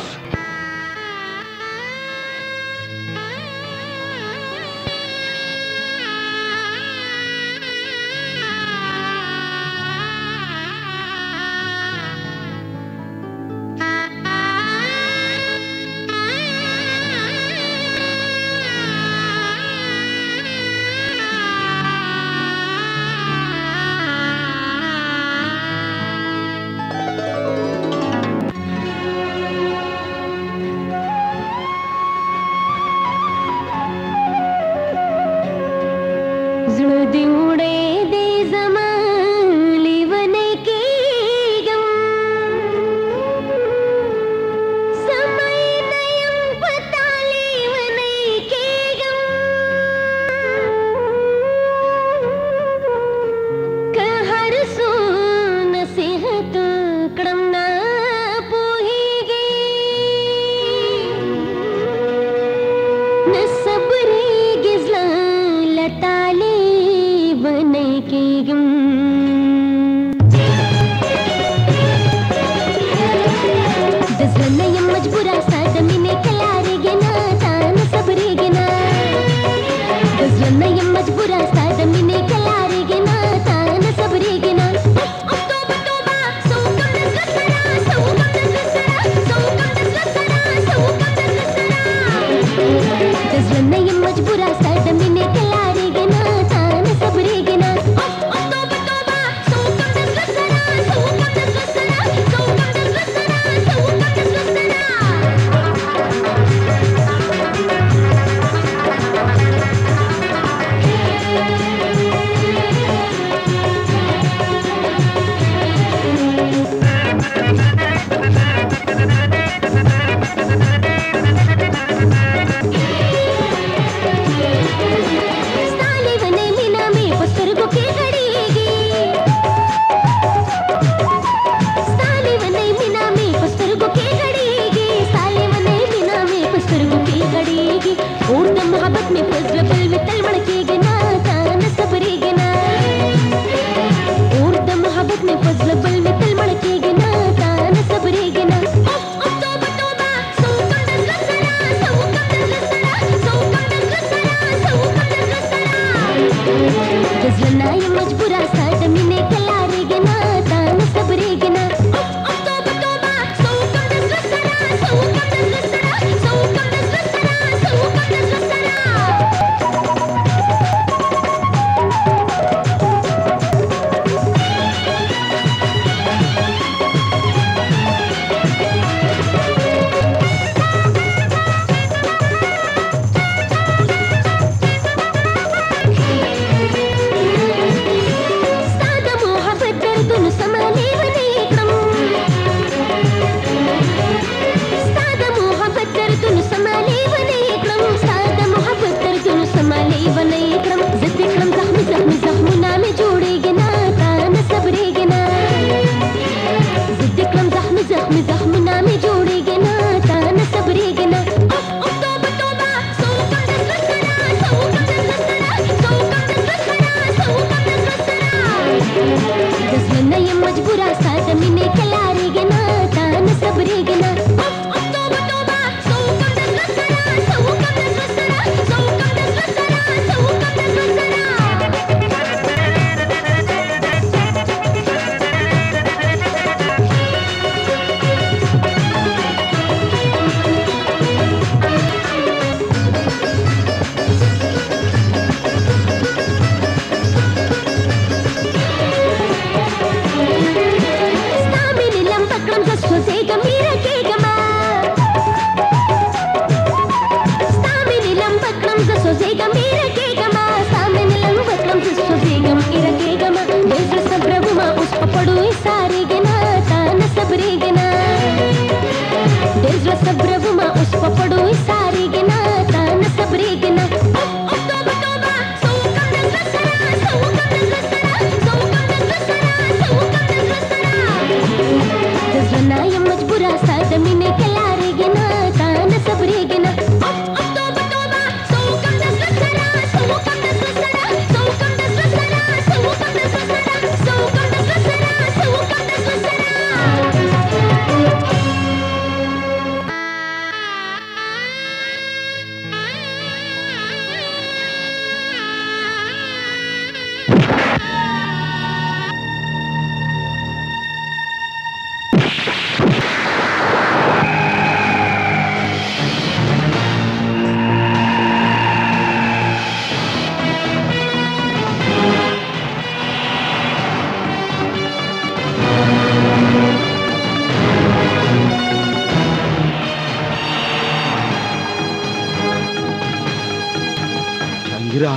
गिरा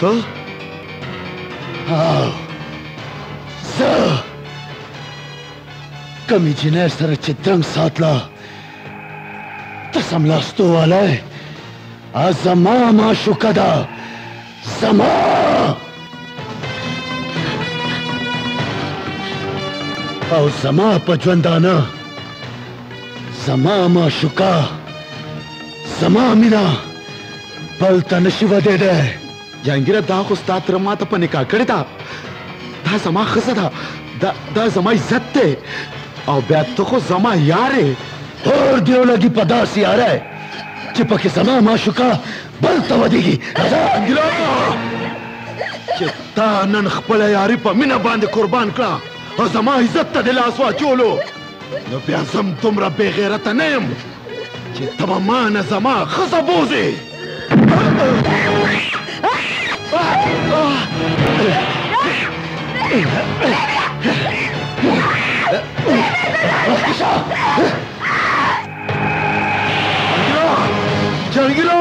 तो कमी जिने सर चित्रंग साथला तसमलास्तो वाले आजमा माशुकदा समा او زما په ژوندانه زما معشوقه زما مینه بل ته نشي ودېدی جهانګیره دا خو ستا تره ماته په نکاح کړې ده، دا زما ښځه ده، دا زما عزت دی، او بیا ته خو زما یار یې. اور دیو لګي په داسې یاره چې پکې زما معشوقه بل ته ودېږي. جهانګیره چې تا نن خپله یاري په مینه باندې قربان کړه او زما عزت ته د لاس واچولو، نو بیا زه هم دومره بېغیرته نه یم چې ته به مانه زما ښځه بوځې. جهانګیره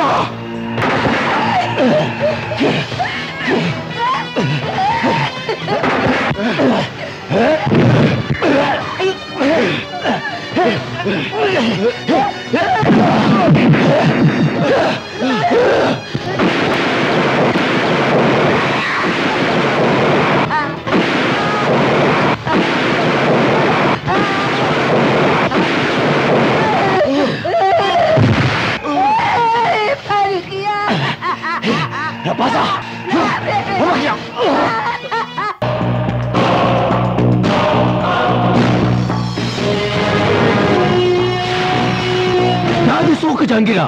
يا بازا څوک جهانګیره؟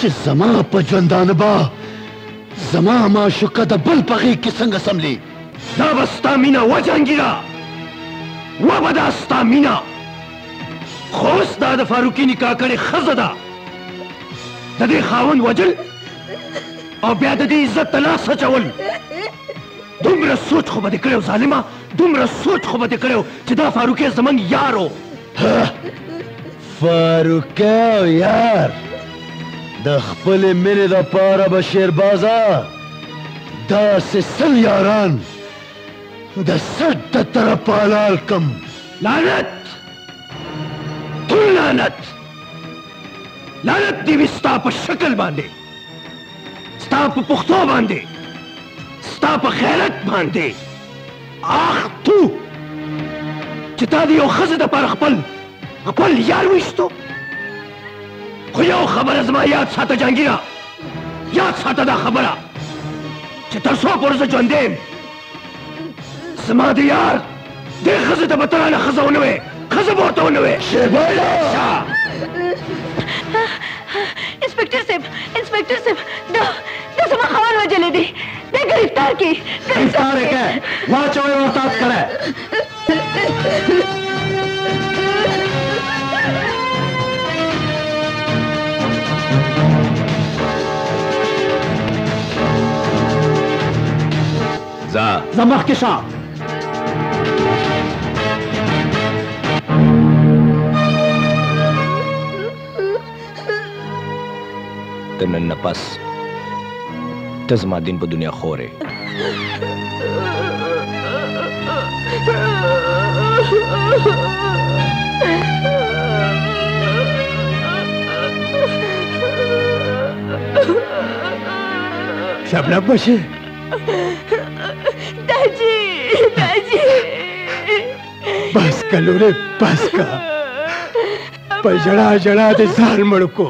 چې زما په ژوندانه به زما معشوقه د بل په غېږ کې څنګه سملي. دا به ستا مینه وه جهانګیره، وه به دا ستا مینه، خو اوس دا د فاروقي نکاح کړې ښځه ده، د دې خاوند وجل او بیا د دې عزت ته لاس اچول، دومره سوچ خو به دې کړی و ظالمه، دومره سوچ خو به دې کړی و چې دا فاروقي زموږ یار و. فاروقي یار د خپل مینې دپاره به شیربازه داسې سل یاران د سټ د طرفه حلال کم. لعنت، ټول لعنت، لعنت دې وي ستا په شکل باندې، ستا په پښتو باندې، ستا په خیرت باندې. آخ تو چې تا د یو ښځې دپاره خپل یار ویشتو. خو یو خبره زما یاد ساته جهانګیره، یاد ساته دا خبره چې تر څو پورې زه ژوندی یم زما د یار دې ښځې ته به ته رانه ښځه ونه وې، ښځه به ورته ونه وې. انسپکټر صاحب، انسپکټر صاحب، دا زما خاوند وژلی دی، دی ګرفتار کړي، ګرفتار یې کړه، واچوی ورته کړه. زمخ کې شا ته نن نه پس ته زما دین په دنیا خورې. شبنم بشي بس کا لورے بس کا، پا جڑا جڑا دے زار مڑکو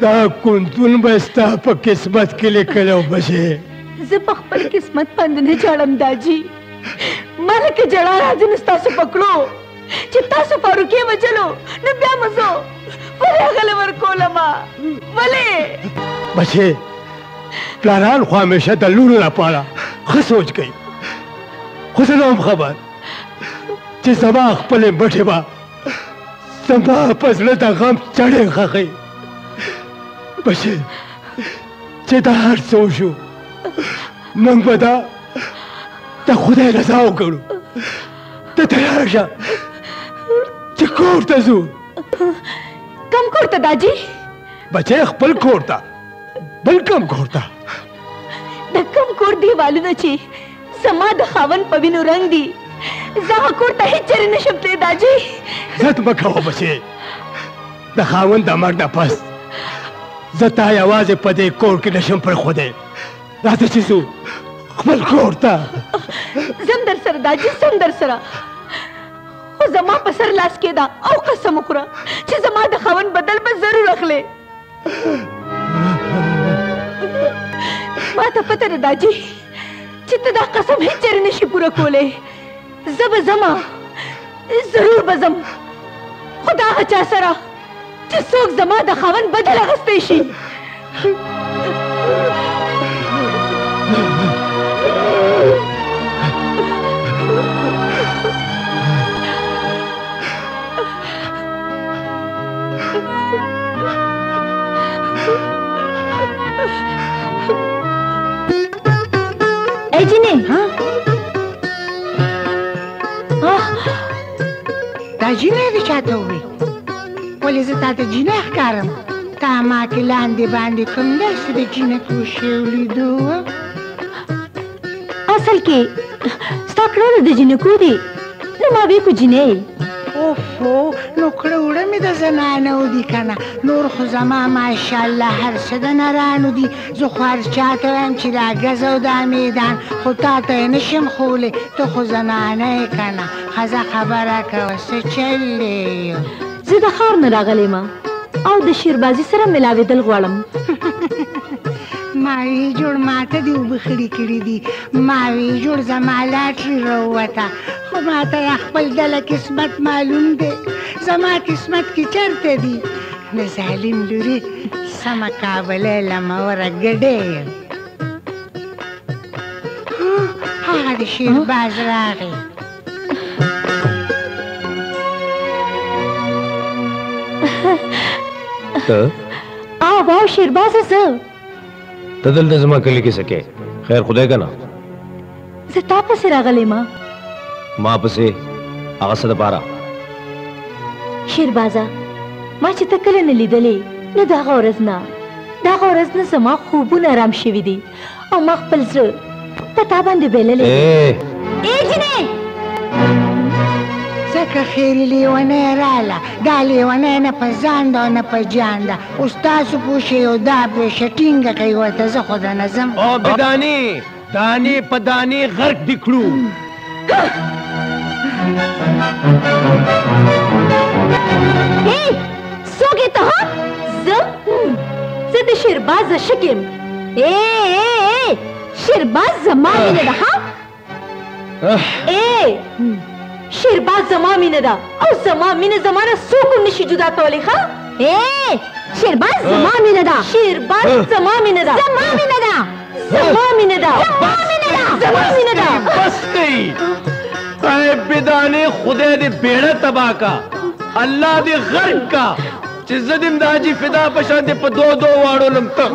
دا کندون بستا پا قسمت کے لئے کلو بشے. زبخ پر قسمت پندنے جاڑم دا جی، مر کے جڑا رازن استاسو پکڑو چتاسو فاروقی وچلو نبیا مزو ولی اغلور کولما ولی بشے. پلاران خو همیشه د لونو لپاره ښه سوچ کوي خو زه نه وم خبر چې سبا خپلې مټې به زما په زړه د غم چړې ښخوي بچې چې دا هر څه وشو موږ به دا د خدای رضا وکړو ته تیار شه چې کور ته ځو کم کور ته داجي بچې خپل کور ته بل کم کور ته د کم کور دیوالونه چې زما د خاوند په وینو رنګ دي زه هغه کور ته هېڅ چیرې نشم تللی داجي زت مه کوه بچې د خاوند د مرګ نه پس زه تا یوازې په دې کور کې نشم پرېښودی راځه چې ځو خپل کور ته زم در سره داجي سم در سره خو زما په سر لاس کې ده او قسم وخوره چې زما د خاوند بدل به ضرور اخلې ما ته پته ده داجي چې ته دا قسم هېڅ چیرې نشي پوره کولی زه به ځمه ضرور به ځم خو د هغه چا سره چې څوک زما د خاوند بدل اخیستی شي دا جینۍ دې چاته ووې ولې زه تا ته جینۍ ښکارم تا ما کې لاندې باندې کوم داسې د جینۍ توشې ولیدو اصل کې ستا کړونه د جینکو دي نو ما وې کو جینۍ اوفو نو کړه وړه مې د زنانو دي که نه نور خو زما ماشاءالله هر څه د نرانو دي زه خو هر چا ته وایم چې دا ګز او دا میدان خو تا ته یې نشم ښولی ته خو زنانه یې که نه ښځه خبره کوه څه چل دی زه د ښار نه راغلی یم او د شیربازي سره ملاوېدل غواړم ماوی جوړ ما ته دې اوبه خړې کړي دي ماوی جوړ زما لاټري راووته خو ما ته خپل ډله قسمت معلوم دی زما قسمت کې چرته دي د ظالم لورې سمه کابله لموره ګډې یم هغه د شیرباز راغی ته؟ واو شیربازه زه ته دلته زما کلي کې څه کې خیر خدای که نه زه تا پسې راغلی ما پسې هغه څه دپاره شیربازه ما چې ته کله نه لیدلې نه د هغه ورځ نه د هغه ورځ نه زما خوبونه ارام شوي دي او ما خپل زړه په تا باندې بایللی ای جینۍ ځکه خیرې لیونۍ راله دا لیونۍ نه په ځان ده او نه په جان ده اوس تاسو پوه شئ او دا پرېشه ټینګه کوي ورته زه خو درنه ځم او بدانې دانې په دانې غرق دې کړو څوک یې ته زه د شیرباز عشق یم شیرباز زما مینه ده شیرباز زما مینه ده او زما مینه زما نه څوک نشي جدا کولی ښه شیرباز زما مینه ده شیرباز زما مینه ده زما مینه ده زما مینه ده زما مینه ده زما مینه ده بس دی اے بدانې خدای دې بیړه تباه کا الله دې غرق کا چې زه دې مداجي فدا په شان دې په دو دو واړو لم تک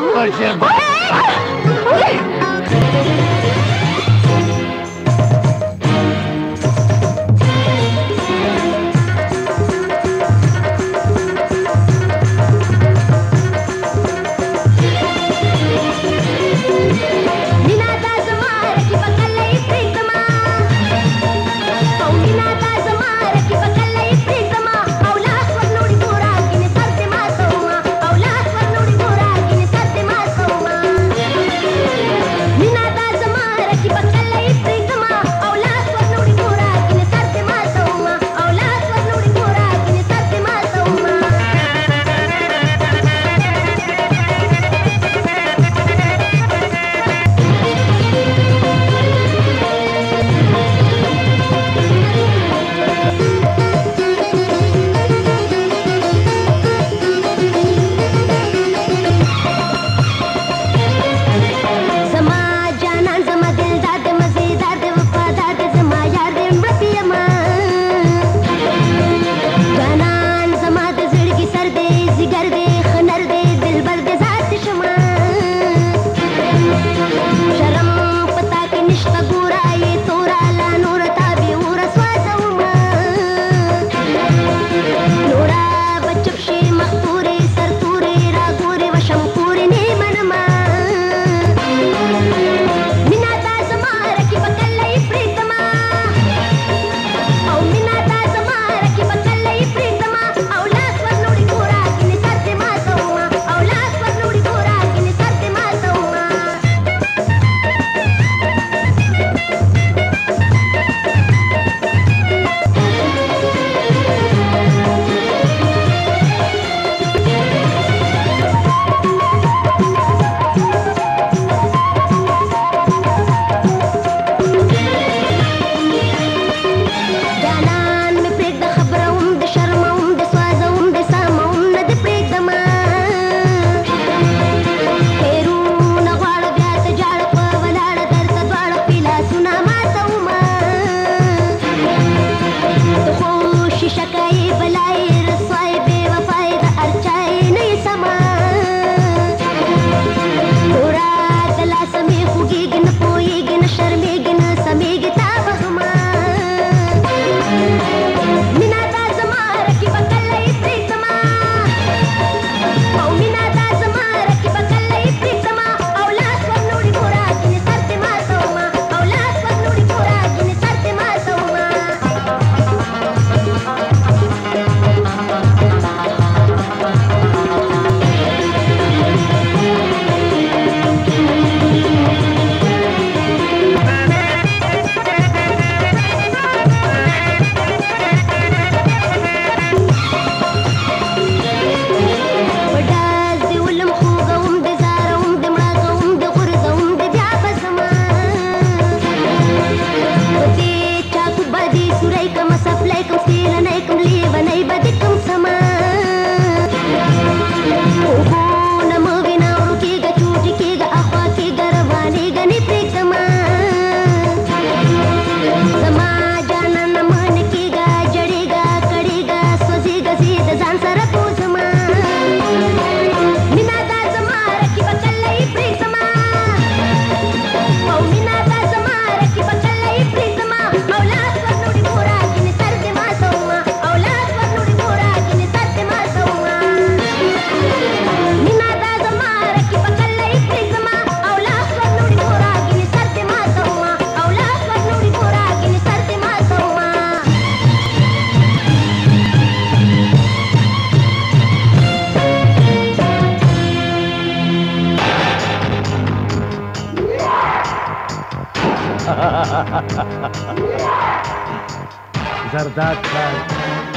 زرداد خان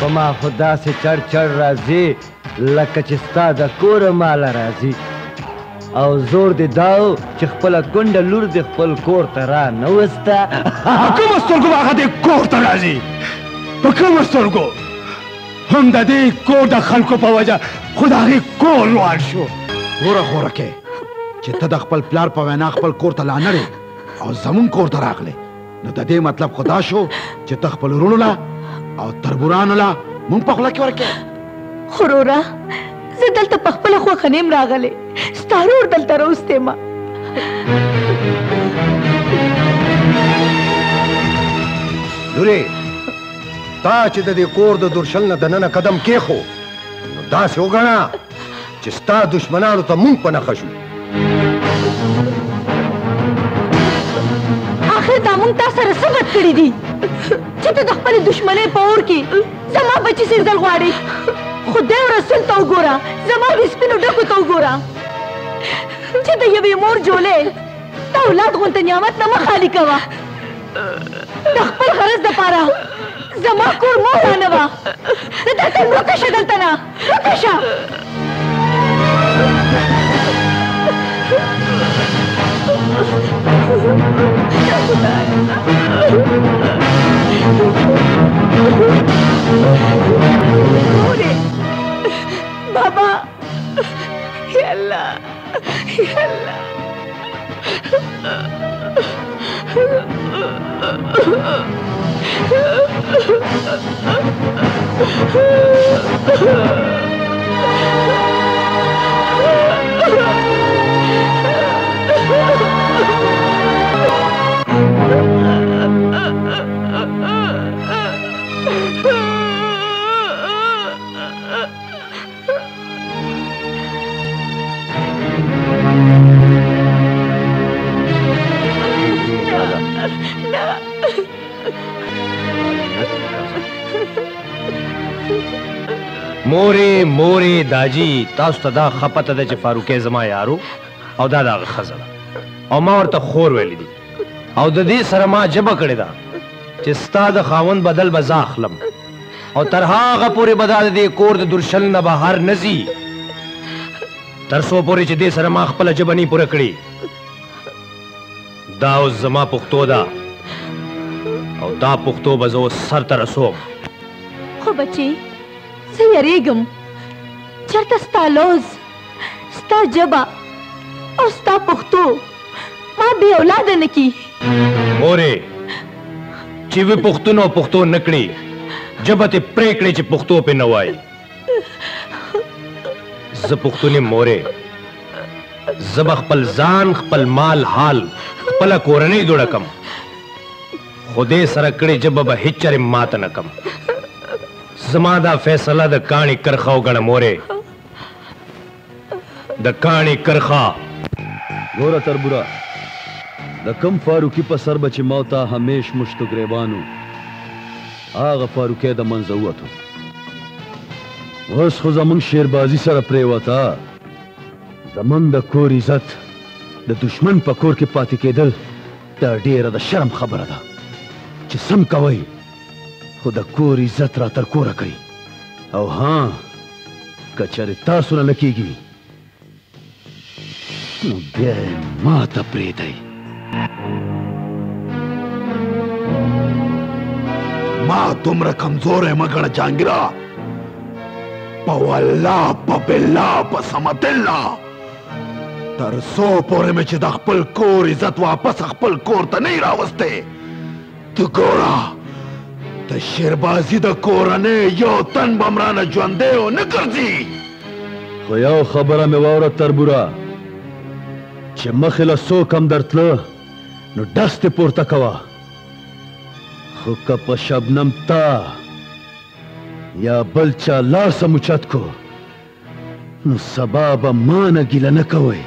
بما خدا سے چڑھ چڑھ رازی لکچستا دا کور مالا رازی او زور دی داو چی خپلا گنده لور دی خپل کور ترا نوستا بکم استرگو باقا دی کور ترازی بکم استرگو هم دا دی کور دا خلکو پا وجه خدا غی کور روان شو غوره غوره که چی تا دا خپل پلار پا وینا خپل کور تلا نره او زمون کور تراغلی نو دا دی مطلب خدا شو چی تا خپل رونو لا او تربورانو لا مون پا خلا کی ورکه خرورا زه دلته په خپله خوښه نه یم راغلی ستا رور دلته راوستی ما لورې تا چې د دې کور د درشل نه دننه قدم کېښو نو داسې وګڼه چې ستا دشمنانو ته موږ په نښه شو آخر دا موږ تا سره څه بد کړي دي چې ته د خپلې دشمنۍ په اور کې زما بچي سېزدل غواړې خدای او رسول ته وګوره زما د سپینو ډکو ته وګوره چې د یوې مور جولې د اولاد غونته نعمت نه مه خالي کوه د خپل غرض دپاره زما کور مه ورانوه نه دلته روکشه دلته نه روکشه بابا يلا يلا موری موری داجی تاسو ته دا خپه ته ده چې فاروقی زما یارو او دا د هغه ښځه ده او ما ورته خور ویلي دي او د دې سره ما جبه کړې ده چې ستا د خاوند بدل به زه اخلم او تر هغه پورې به دا د دې کور د درشل نه بهر نه ځي تر څو پورې چې دې سره ما خپله جبه نه پوره کړي دا اوس زما پښتو ده او دا پښتو به زه اوس سرته رسوم خو بچي زه یریږم چېرته ستا لوز ستا ژبه او ستا پښتو ما بې اولاده نه کي مورې چې وې پښتون او پښتو نه کړي ژبه تې پرې کړې چې پښتو پې نه وایي زه پښتون یم مورې زه به خپل ځان خپل مال حال خپله کورنۍ دوړه کم خو دې سره کړې ژبه به هېڅ چرې ماته نه کم زما دا فیصله د کاڼي کرخه وګڼه مورې د کاڼي کرخه ګوره تربوره د کوم فاروقي په سر به چې ما تا همیش مشتو ګریبان و هغه فاروقی د منځه ووتو اوس خو زموږ شیربازي سره پرېوته زموږ د کور عزت د دشمن په کور کې پاتې کېدل دا ډېره د شرم خبره ده چې سم کوئ خو د کور عزت را تر کوره کوي او ها که چېرې تاسو نه کېږي نو بیا یې ما ته پرېږدئ ما دومره کمزوری مه ګڼه جانګیره په والله په بالله په صمت الله تر څو پورې مې چې د خپل کور عزت واپس خپل کور ته نه یې راوستی ته ګوره د شیربازي د کورنۍ یو تن به م رانه ژوندی و نه ګرځي خو یو خبره مې واوره تربوره چې مخې له څوک هم در تله نو ډس دې پورته کوه خو که په شبنم تا یا بل چا لاس هم اوچت کو نو سبا به ما نه ګیله نه کوئ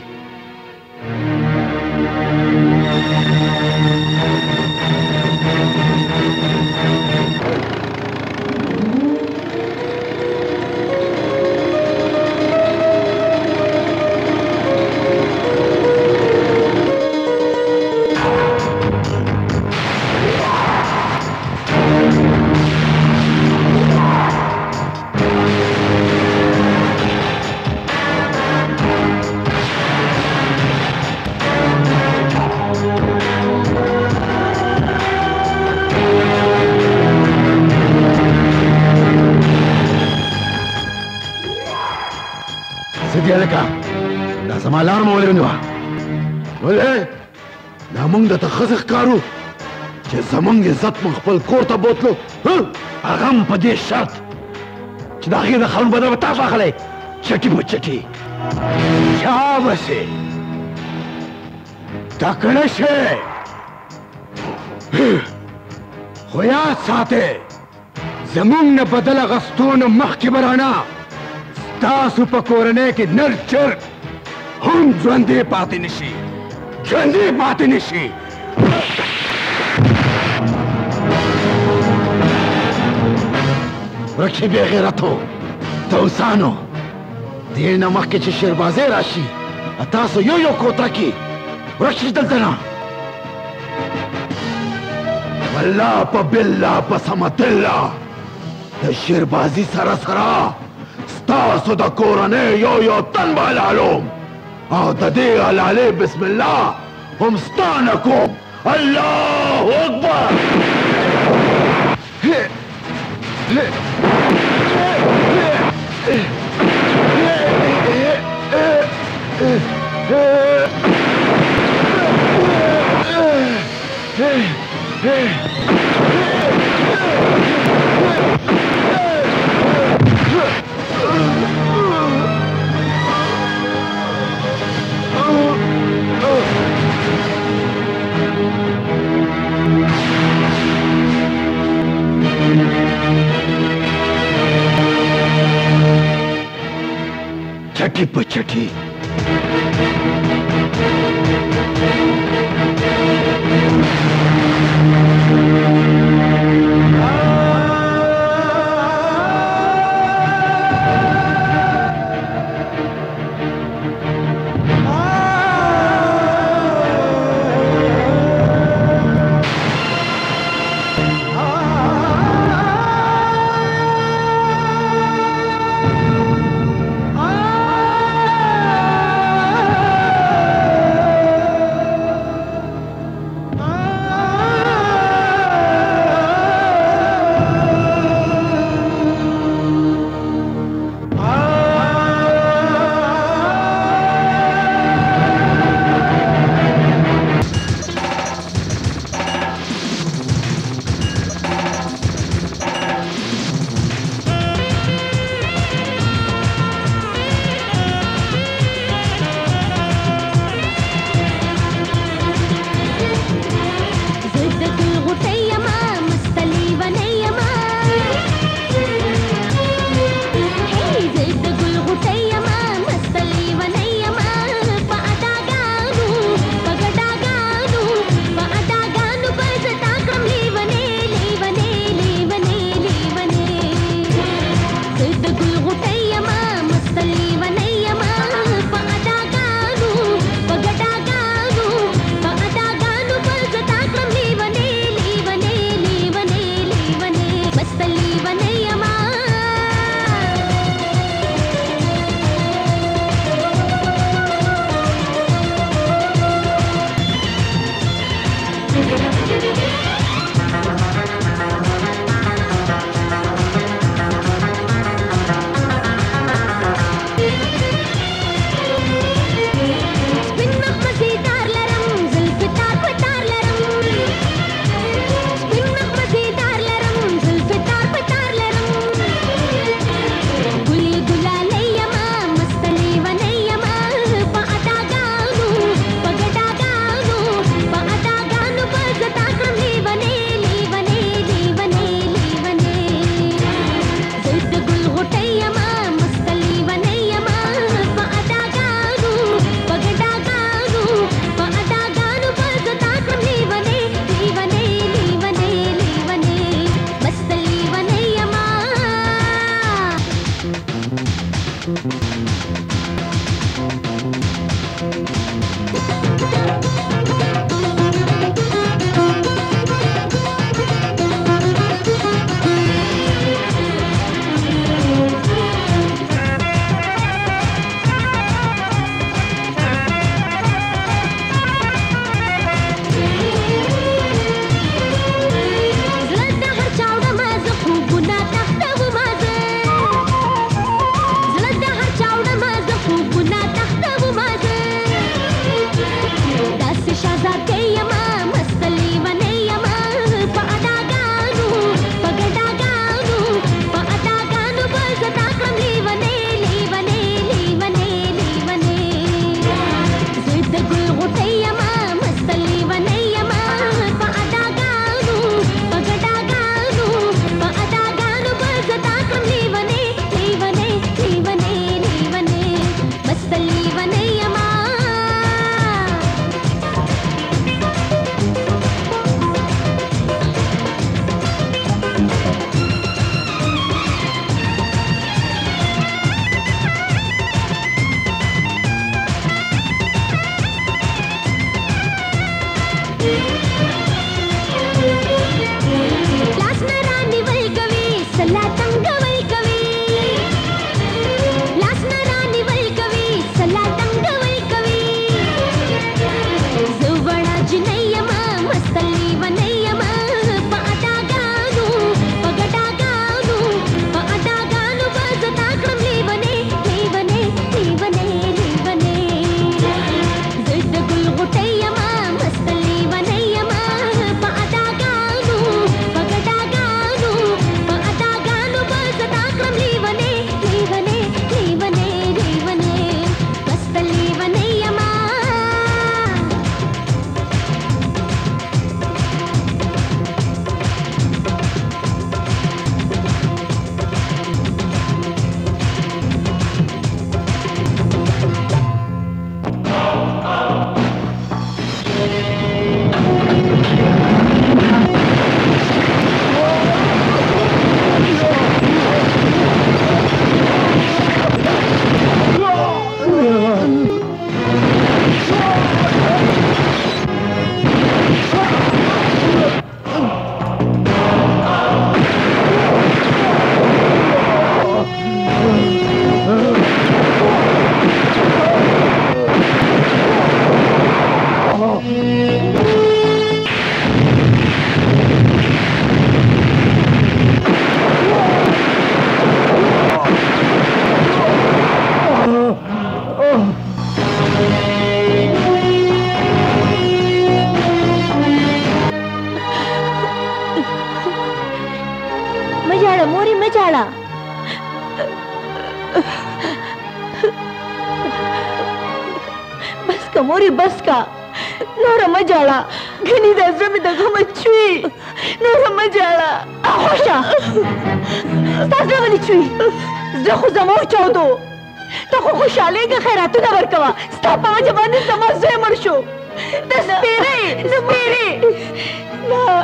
مالارما ولا منوها ولا ايه نامنگ ده تخسخ کارو چه زمنگ زت من خپل کورته بوتلو اغم په دې شرط چې داغه د خلونو بدل به تاسو اخلي چټي په چټي یا بسې تکړه شه خو یا ساته زمونږ نه بدل غستونه مخکې برانا تاسو په کورنۍ کې نر چر هم ژوندې پاتې نشي ژوندې پاتې نشي ورکشي بې غیرتو تاوسانو دې نه مخکې چې شیربازی راشي تاسو یو یو کوتره کې ورکشي دلته نه والله په بالله په صمت الله د شیربازي سره سره ستاسو د کورنۍ یو یو تن به حلالوم او د دې حلالې بسم الله هم ستانه کوم الله اکبر چٹی پچٹی ಬೇಡ. بس کا موری بس کا نورا مجالا گھنی دا زرمی دا غمت چوئی نورا مجالا آخوشا ستاز لغلی چوئی زرخو زمو چودو تا خو خوشحالی گا خیراتو نبر کوا ستا پا جبانی زمان زمر شو دست پیرے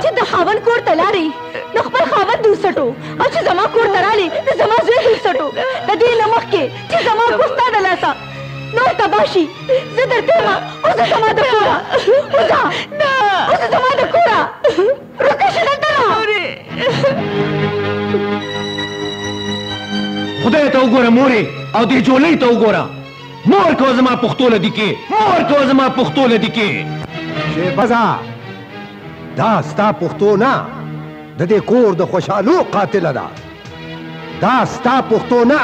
چه دا خاون کور تلاری نخبر خاون دوسٹو او چه زمان کور ترالی زمان زوی دوسٹو دا دی نمخ کے چه زمان پستا دلاسا نور تباشی زدر تیما اوزا زمان دا کورا اوزا زمان دا کورا روکش دلتا خدای تاو گورا موری او دی جولی تاو گورا مور که زمان پختول دیکی مور که زمان پختول دیکی شه بزا دا ستا پختو نه د دې کور د خوشحالو قاتله ده دا ستا پختو نه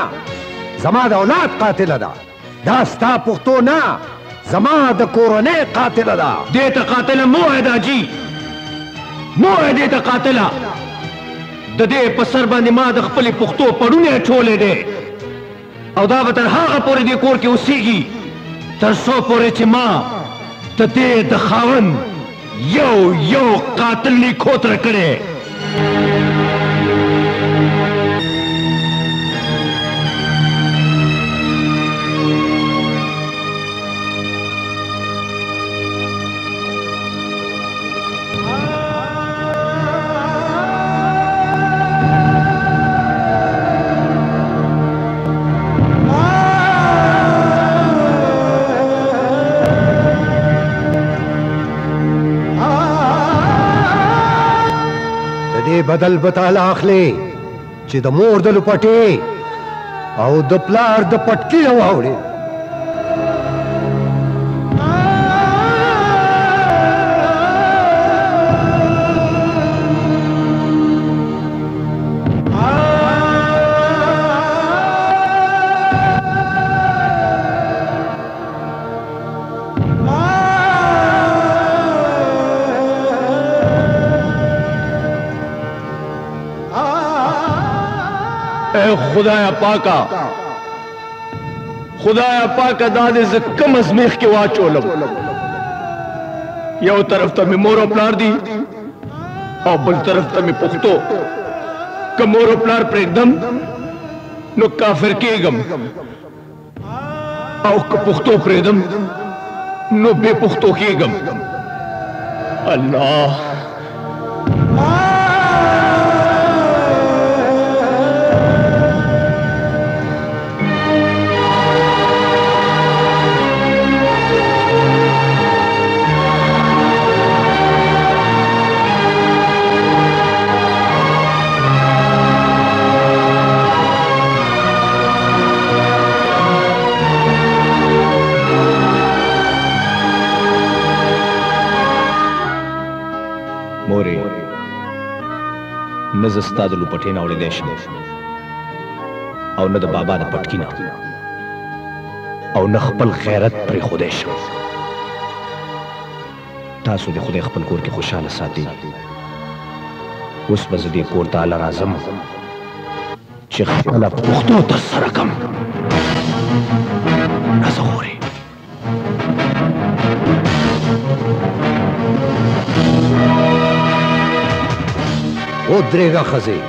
زما د اولاد قاتله ده دا ستا پختو نه زما د کورنۍ قاتله ده دې ته قاتله مو ده جی مو دې ته قاتله د دې په سر باندې ما د خپلې پختو پړونې اچولې دی او دا به تر هغه پورې دې کور کې اوسیږي تر څو پورې چې ما د دې د خاوند یو یو قاتل نی کھوتر کرے بدل بتال اخلی چې د مور د لپټې او د پلار د پټکی راوړې خدایا پاکا خدایا پاکا دادے ز کم از میخ کے واچولم یو طرف تا می مورو پلار دی او بل طرف تا می پختو که مورو پلار پریدم نو کافر کیگم او که پختو پریدم نو بے پختو کیگم اللہ نزستا دلو پٹھے ناوڑے دیشن او ند بابا دا پٹکی نا او نخپل خیرت پر خودیشن تاسو دے خودے خپل کور کی خوشحال ساتی اس بزدی کور تالا رازم چی خیالا پختو تا سرکم نازو خوری او درېږه ښځې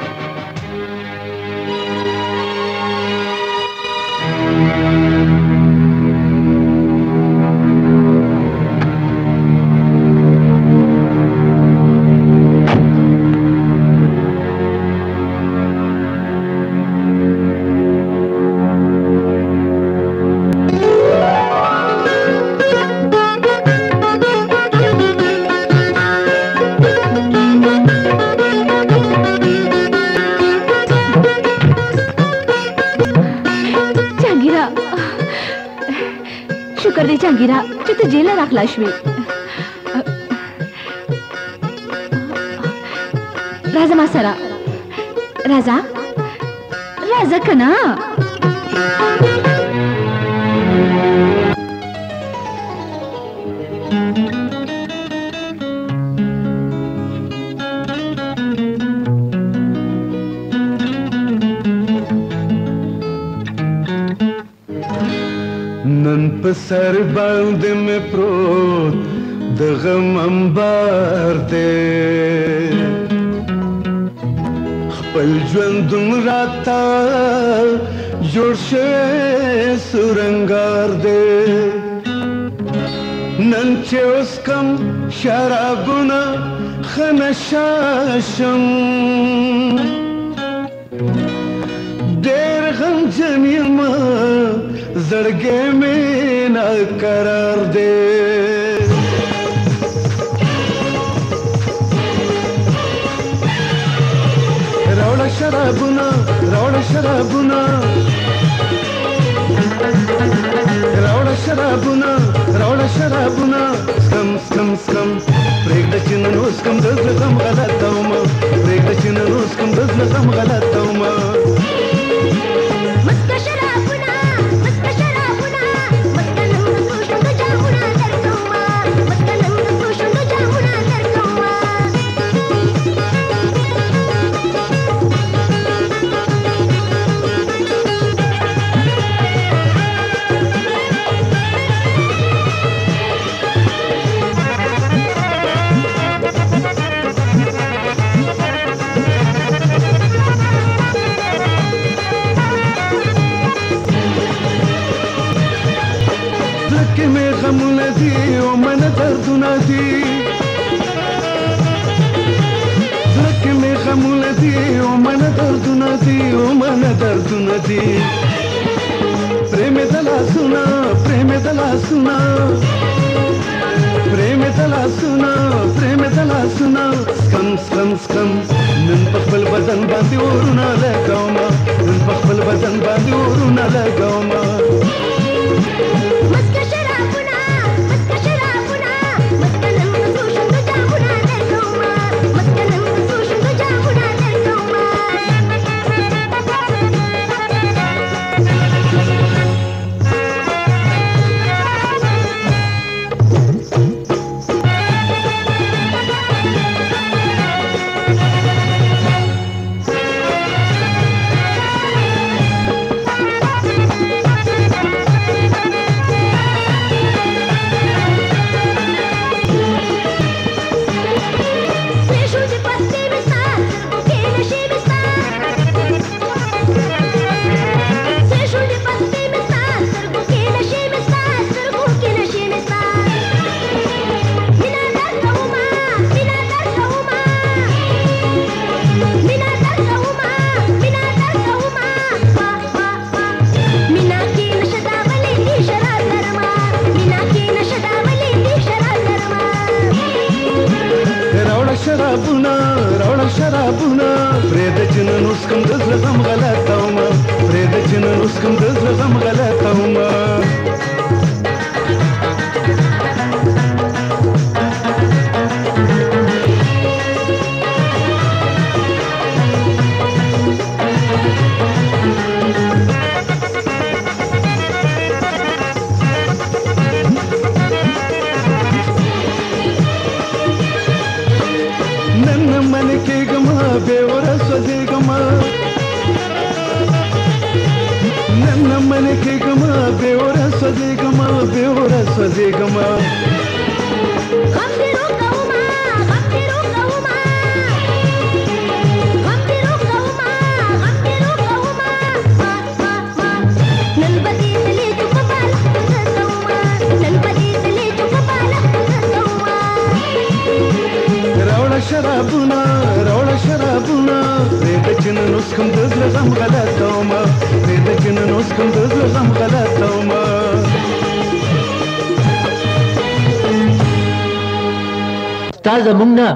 راز ما سرا رازا رازا کنا په سر باندې مې پروت د غم انبار دی. خپل ژوند دومره جوړ شوی سرنګار دی. نن چې اوس کم شرابونه ښه نشه شم، ډېر غمجن یم، زړګی مې ناقرار دی. شرابونه راوړه، شرابونه راوړه، شرابونه راوړه، شرابونه سکم سکم سکم پرېږده چې نن اوس کم د زړه غم غلطومه، پرېږده چې نن اوس کم د زړه غم غلطومه. مسکه شرابونه، مسکه شرابونه، مسکه نن د ګوشم د جامونه درکومه، مسکه نن د ګوشم د جامونه درکومه.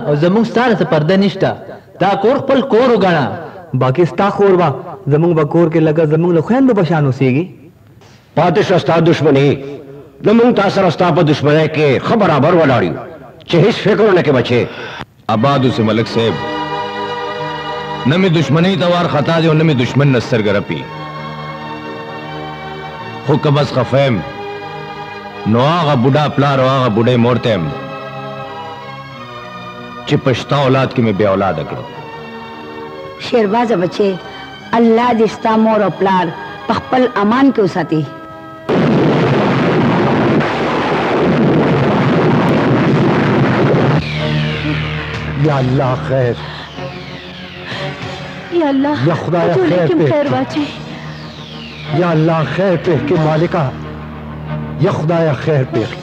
او زمونږ ستاره څه پرده نشته، دا کور خپل کور وګڼه. باقي ستا خور به زمونږ به کور کې لګه زمونږ له خویندو په شان اوسېږي. پاتې شوه ستا دښمني، زمونږ تا سره ستا په دښمنۍ کې ښه برابر ولاړ یو چې هېڅ فکر نه کې بچې. اباد اوسې ملک صاحب، نه مې دښمنۍ ته وار خطا دی او نه مې دښمن نه سترګه رپي، خو که بس خفه یم نو هغه بوډا پلار او هغه بوډۍ مور ته یم چې پشتا اولاد کې مې بې اولاده کړو. شیربازه بچې، الله دې ستا مور او پلار په خپل امان کې وساتي. یا اللہ خیر یا اللہ یا خدا یا خیر پہ یا اللہ خیر پہ کے مالکہ یا خدا یا خیر پہ کے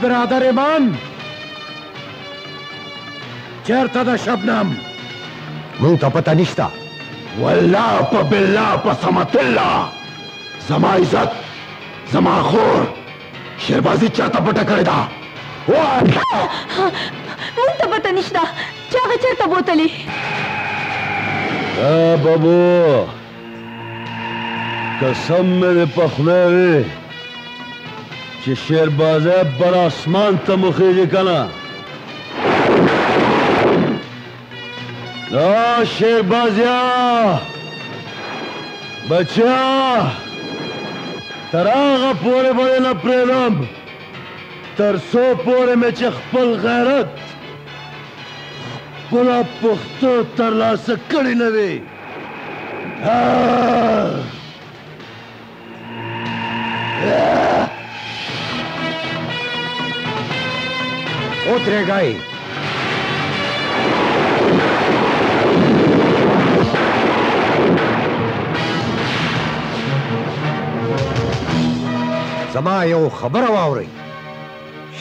برادر من چرته ده شبنم مونږ ته پته نشته والله په بالله په صمت الله زما عزت زما خور شیربازي چاته پټه کړې ده مونږ ته پته نشته چې هغه چېرته بوتلې بابو قسم مې دې په خولې وي چه شیربازه بر آسمان تا مخیجی کنه آه شیربازیا بچیا تر آغا پوره بده نپریدم تر سو پوره می چه خپل غیرت خپل پختو تر لاسه کړی نه وي اترے گئی زما یو خبر واورئ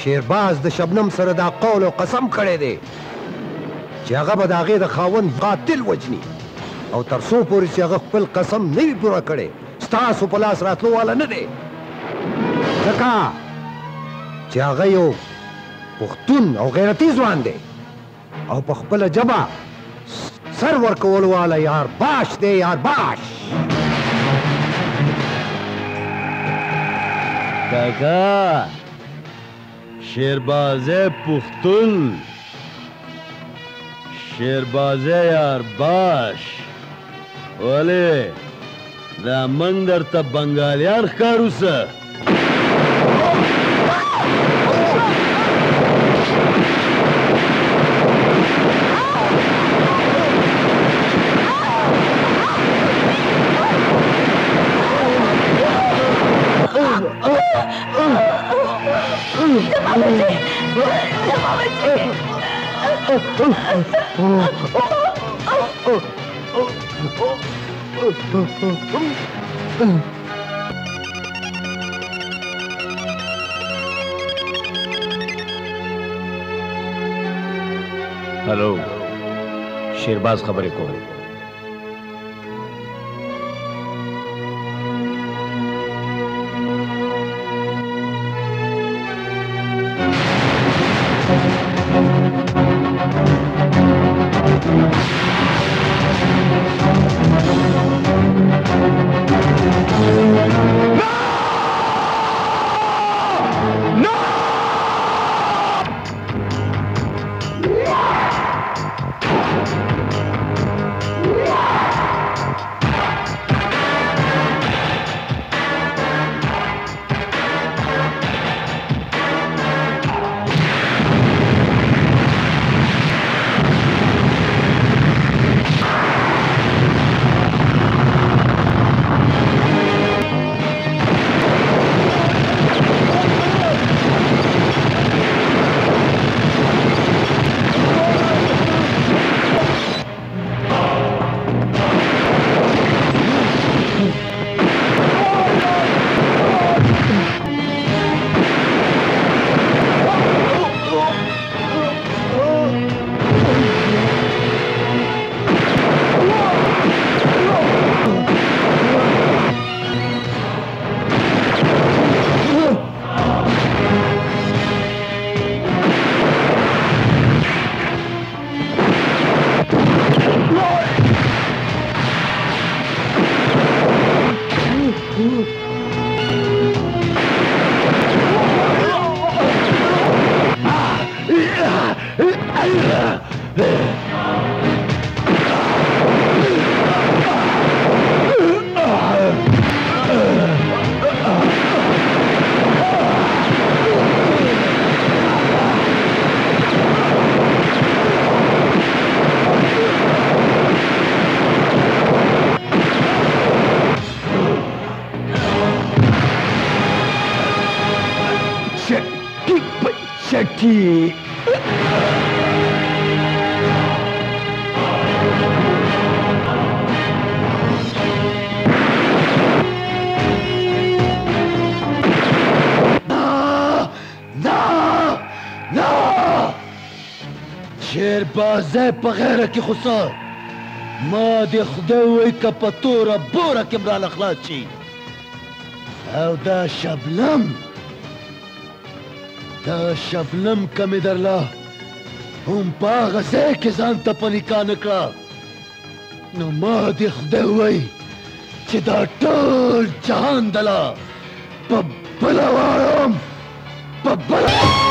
شیرباز د شبنم سره دا قول او قسم کړی دی چې هغه به د هغې د خاوند قاتل وجني او تر څو پورې چې هغه خپل قسم نه وي پوره کړی ستاسو په لاس راتلو والا نه دی ځکه چې هغه یو پختون او غیرتی ځوان دی او په خپله جبه سر ورکولو والا یار باش دی یار باش کاکا شیربازه پختون شیربازه یار باش ولی دا من درته بنګالیان ښکارو سه हेलो शेरबाज खबरें को है چکی شیربازه پا غیره کی خسار ما دی خدوی که پا تو را بورا کمرال اخلاص چی او دا شبلم کمی درلا هم پا آغازه که زن تا پنیکا نکلا نو ما دی خدوی چی دا طول جهان دلا پا بلاوارم پا بلاوارم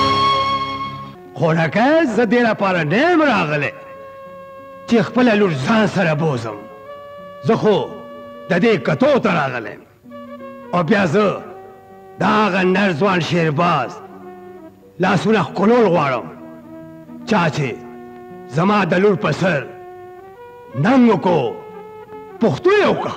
خونکه زه دې لپاره نیم راغلی چې خپله لور ځان سره بوزم، زه خو د دې کتو ته راغلی یم. او بیا زه د هغه نر ځوان شیرباز لاسونه ښکلول غواړم چا چې زما د لور په سر ننګ وکړو پښتو یې وکړه.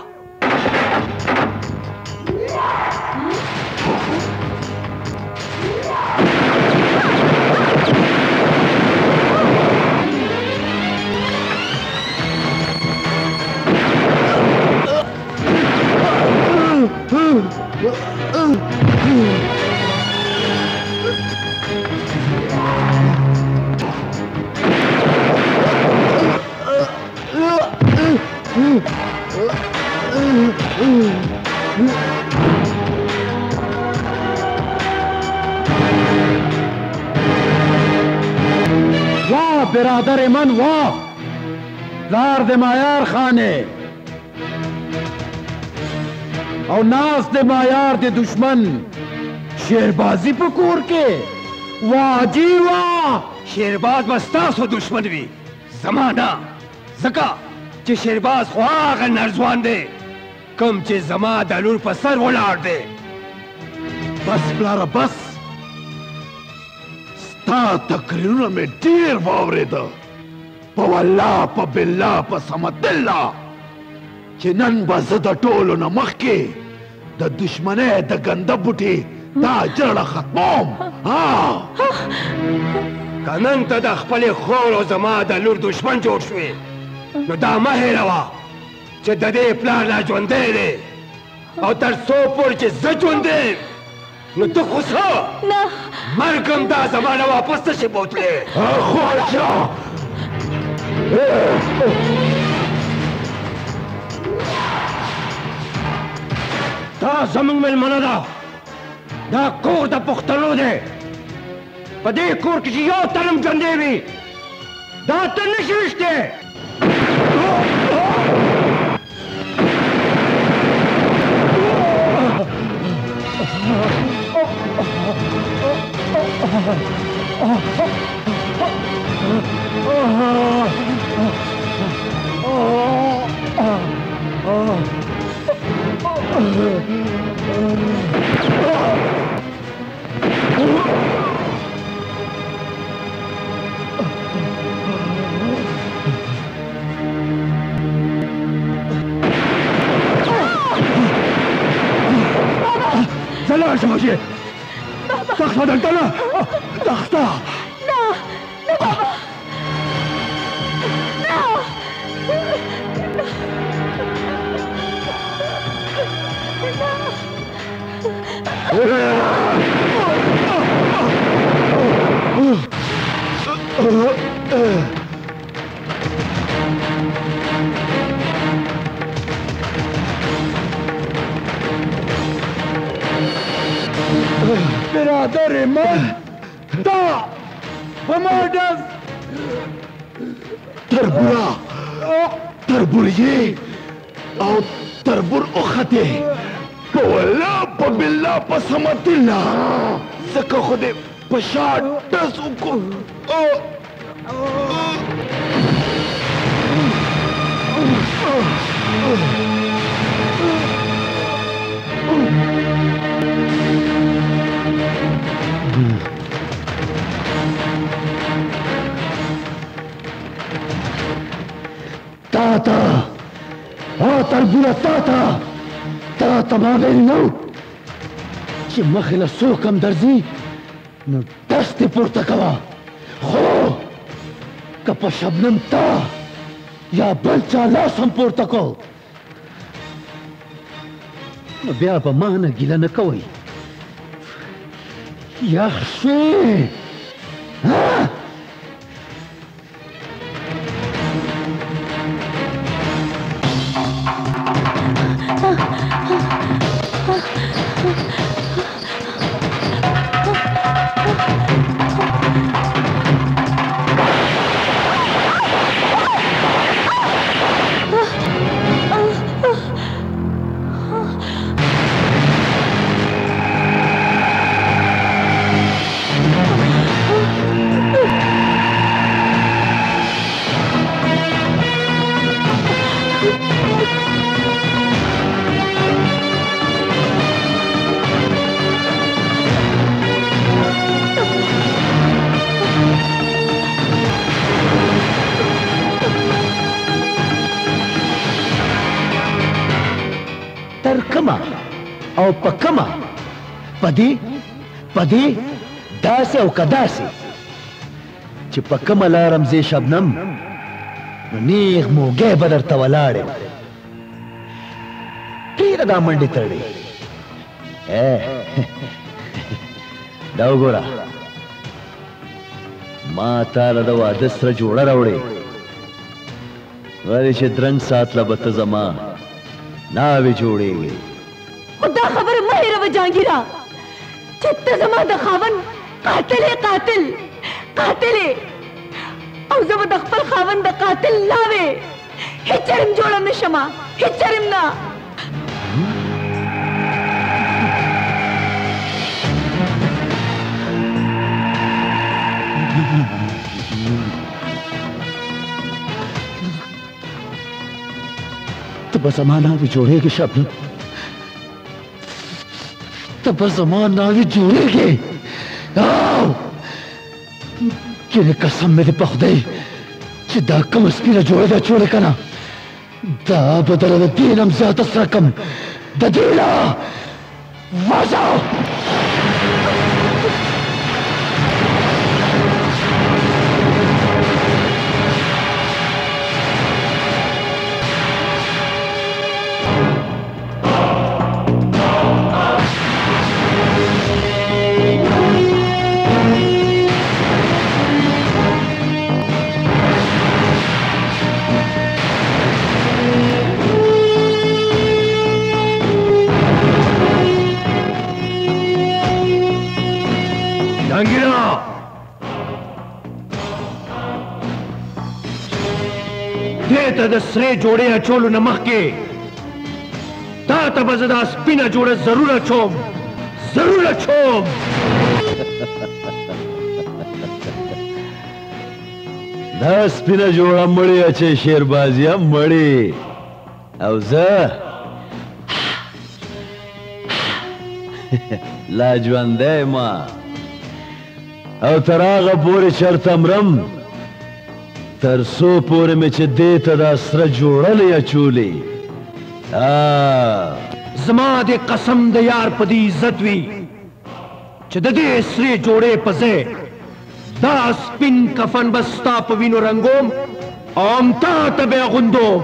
وا برادر من وا لارد مایار خانه او ناس د مایار د دشمن شیربازی په کور کې وا جی وا شیرباز مستاسو دشمن وی زمانہ زکا چې شیرباز خو هغه نرځوان دی کوم چې زما د لور په سر ولاړ دی. بس پلاره بس ستا تقریرونه مې ډېر واورېده په والله په بالله په صمد الله چې نن به زه د ټولو نه مخکې د دشمنۍ د ګنده بوټي دا جړه ختموم. ها که نن ته د خپلې خور او زما د لور دشمن جوړ شوې نو دا مه هېروه چې د دې پلار لا ژوندی دی او تر څو پورې چې زه ژوندی یم نو ته خو څه مرګ هم دا زما نه واپس نشي بوتلی. دا زموږ مېلمنه ده، دا کور د پښتنو دی، په دې کور کې چې یو تن هم ژوندی وي دا ته نشي ویشتی. زلال شماشي تخت دلدله تخته نه نه بابا نه برادر من دا بمردز تربورا تربوریه او تربور اخته په والله په بالله په صمد الله زکه خو دې په شا ډز وکړو. تاتا ها تربوره تاتا تاتا ما ویل نو چې مخې له څوک هم درځي دستی پرتکوا خو کپا شبنم تا یا بلچا لاسم پرتکو بیا با مانا گیلا نکوی یا خشی ها او پکما پدی پدی داسه او کداسه چې پکما لارم زی شبنم نیغ موګه بدر تا ولاړې پیر دا منډې تړې دا وګوره ما تعالی د واده سره جوړه راوړې ولې چې درنګ ساتله به ته زما ناوې جوړېږي دا خبر مه هېروه جهانګیره چې ته زما د خاوند قاتل یې او زه به د خپل خاوند د قاتل ناوې هېڅ جرم جوړه نه شمه هېڅ جرم نه ته به زما ناوې جوړېږې شبنم تب زمان ناوی جوڑے گی آو کیلئے قسم میں دے پا خدای چی دا کم اسپیرہ جوڑے دا چوڑے کنا دا بدل دا دینم زیادہ سرکم دا دینا وزاو د سرې جوړې اچولو نه مخکې تا ته به زه دا سپینه جوړه ضرور اچوم ضرور اچوم دا سپینه جوړه مړې اچې شیربازیه مړې او زه لا ژوندی ما او تر هغه پورې چرته مرم تر سو پورې مې چې دې ته دا سره جوړلې اچولې زما دې قسم د یار په دې عزت وي چې د دې سرې جوړې په ځای دا سپین کفن به ستا په وینو رنګوم او همتا ته به یې اغوندوم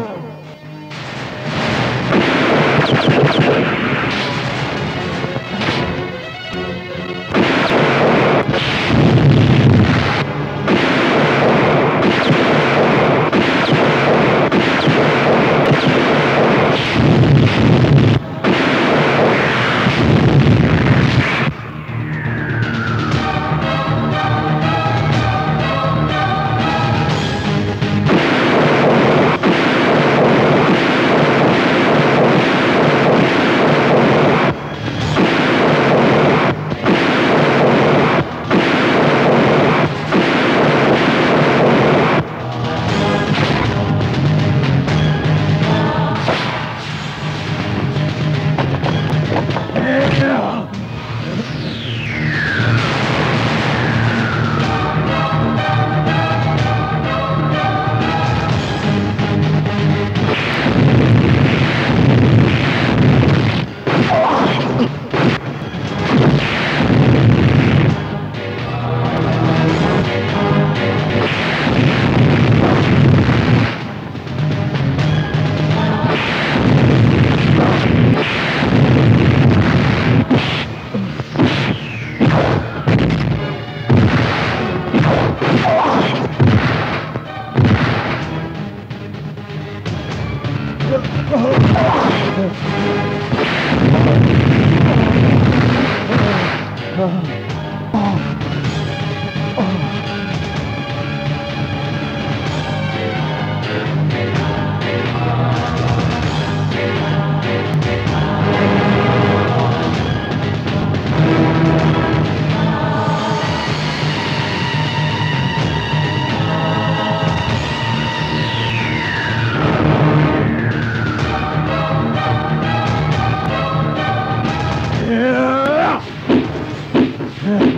الله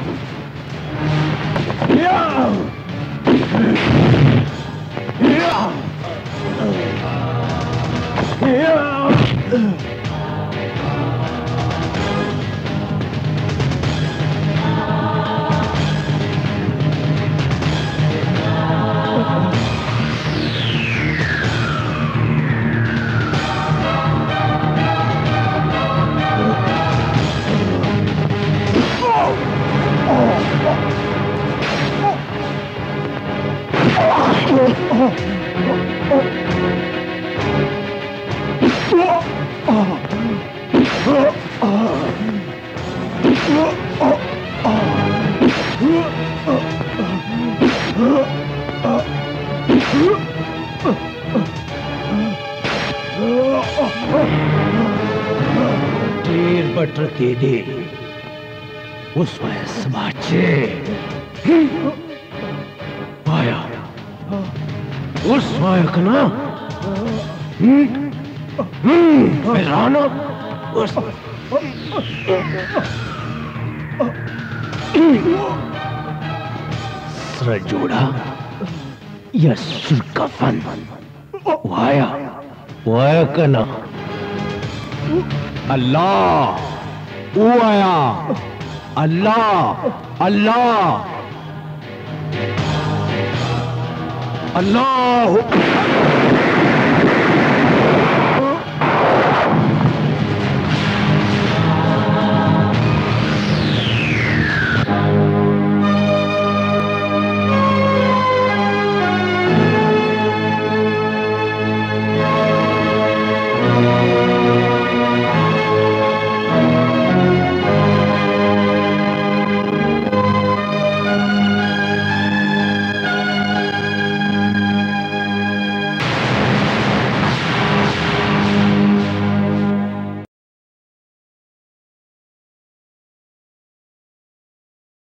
الله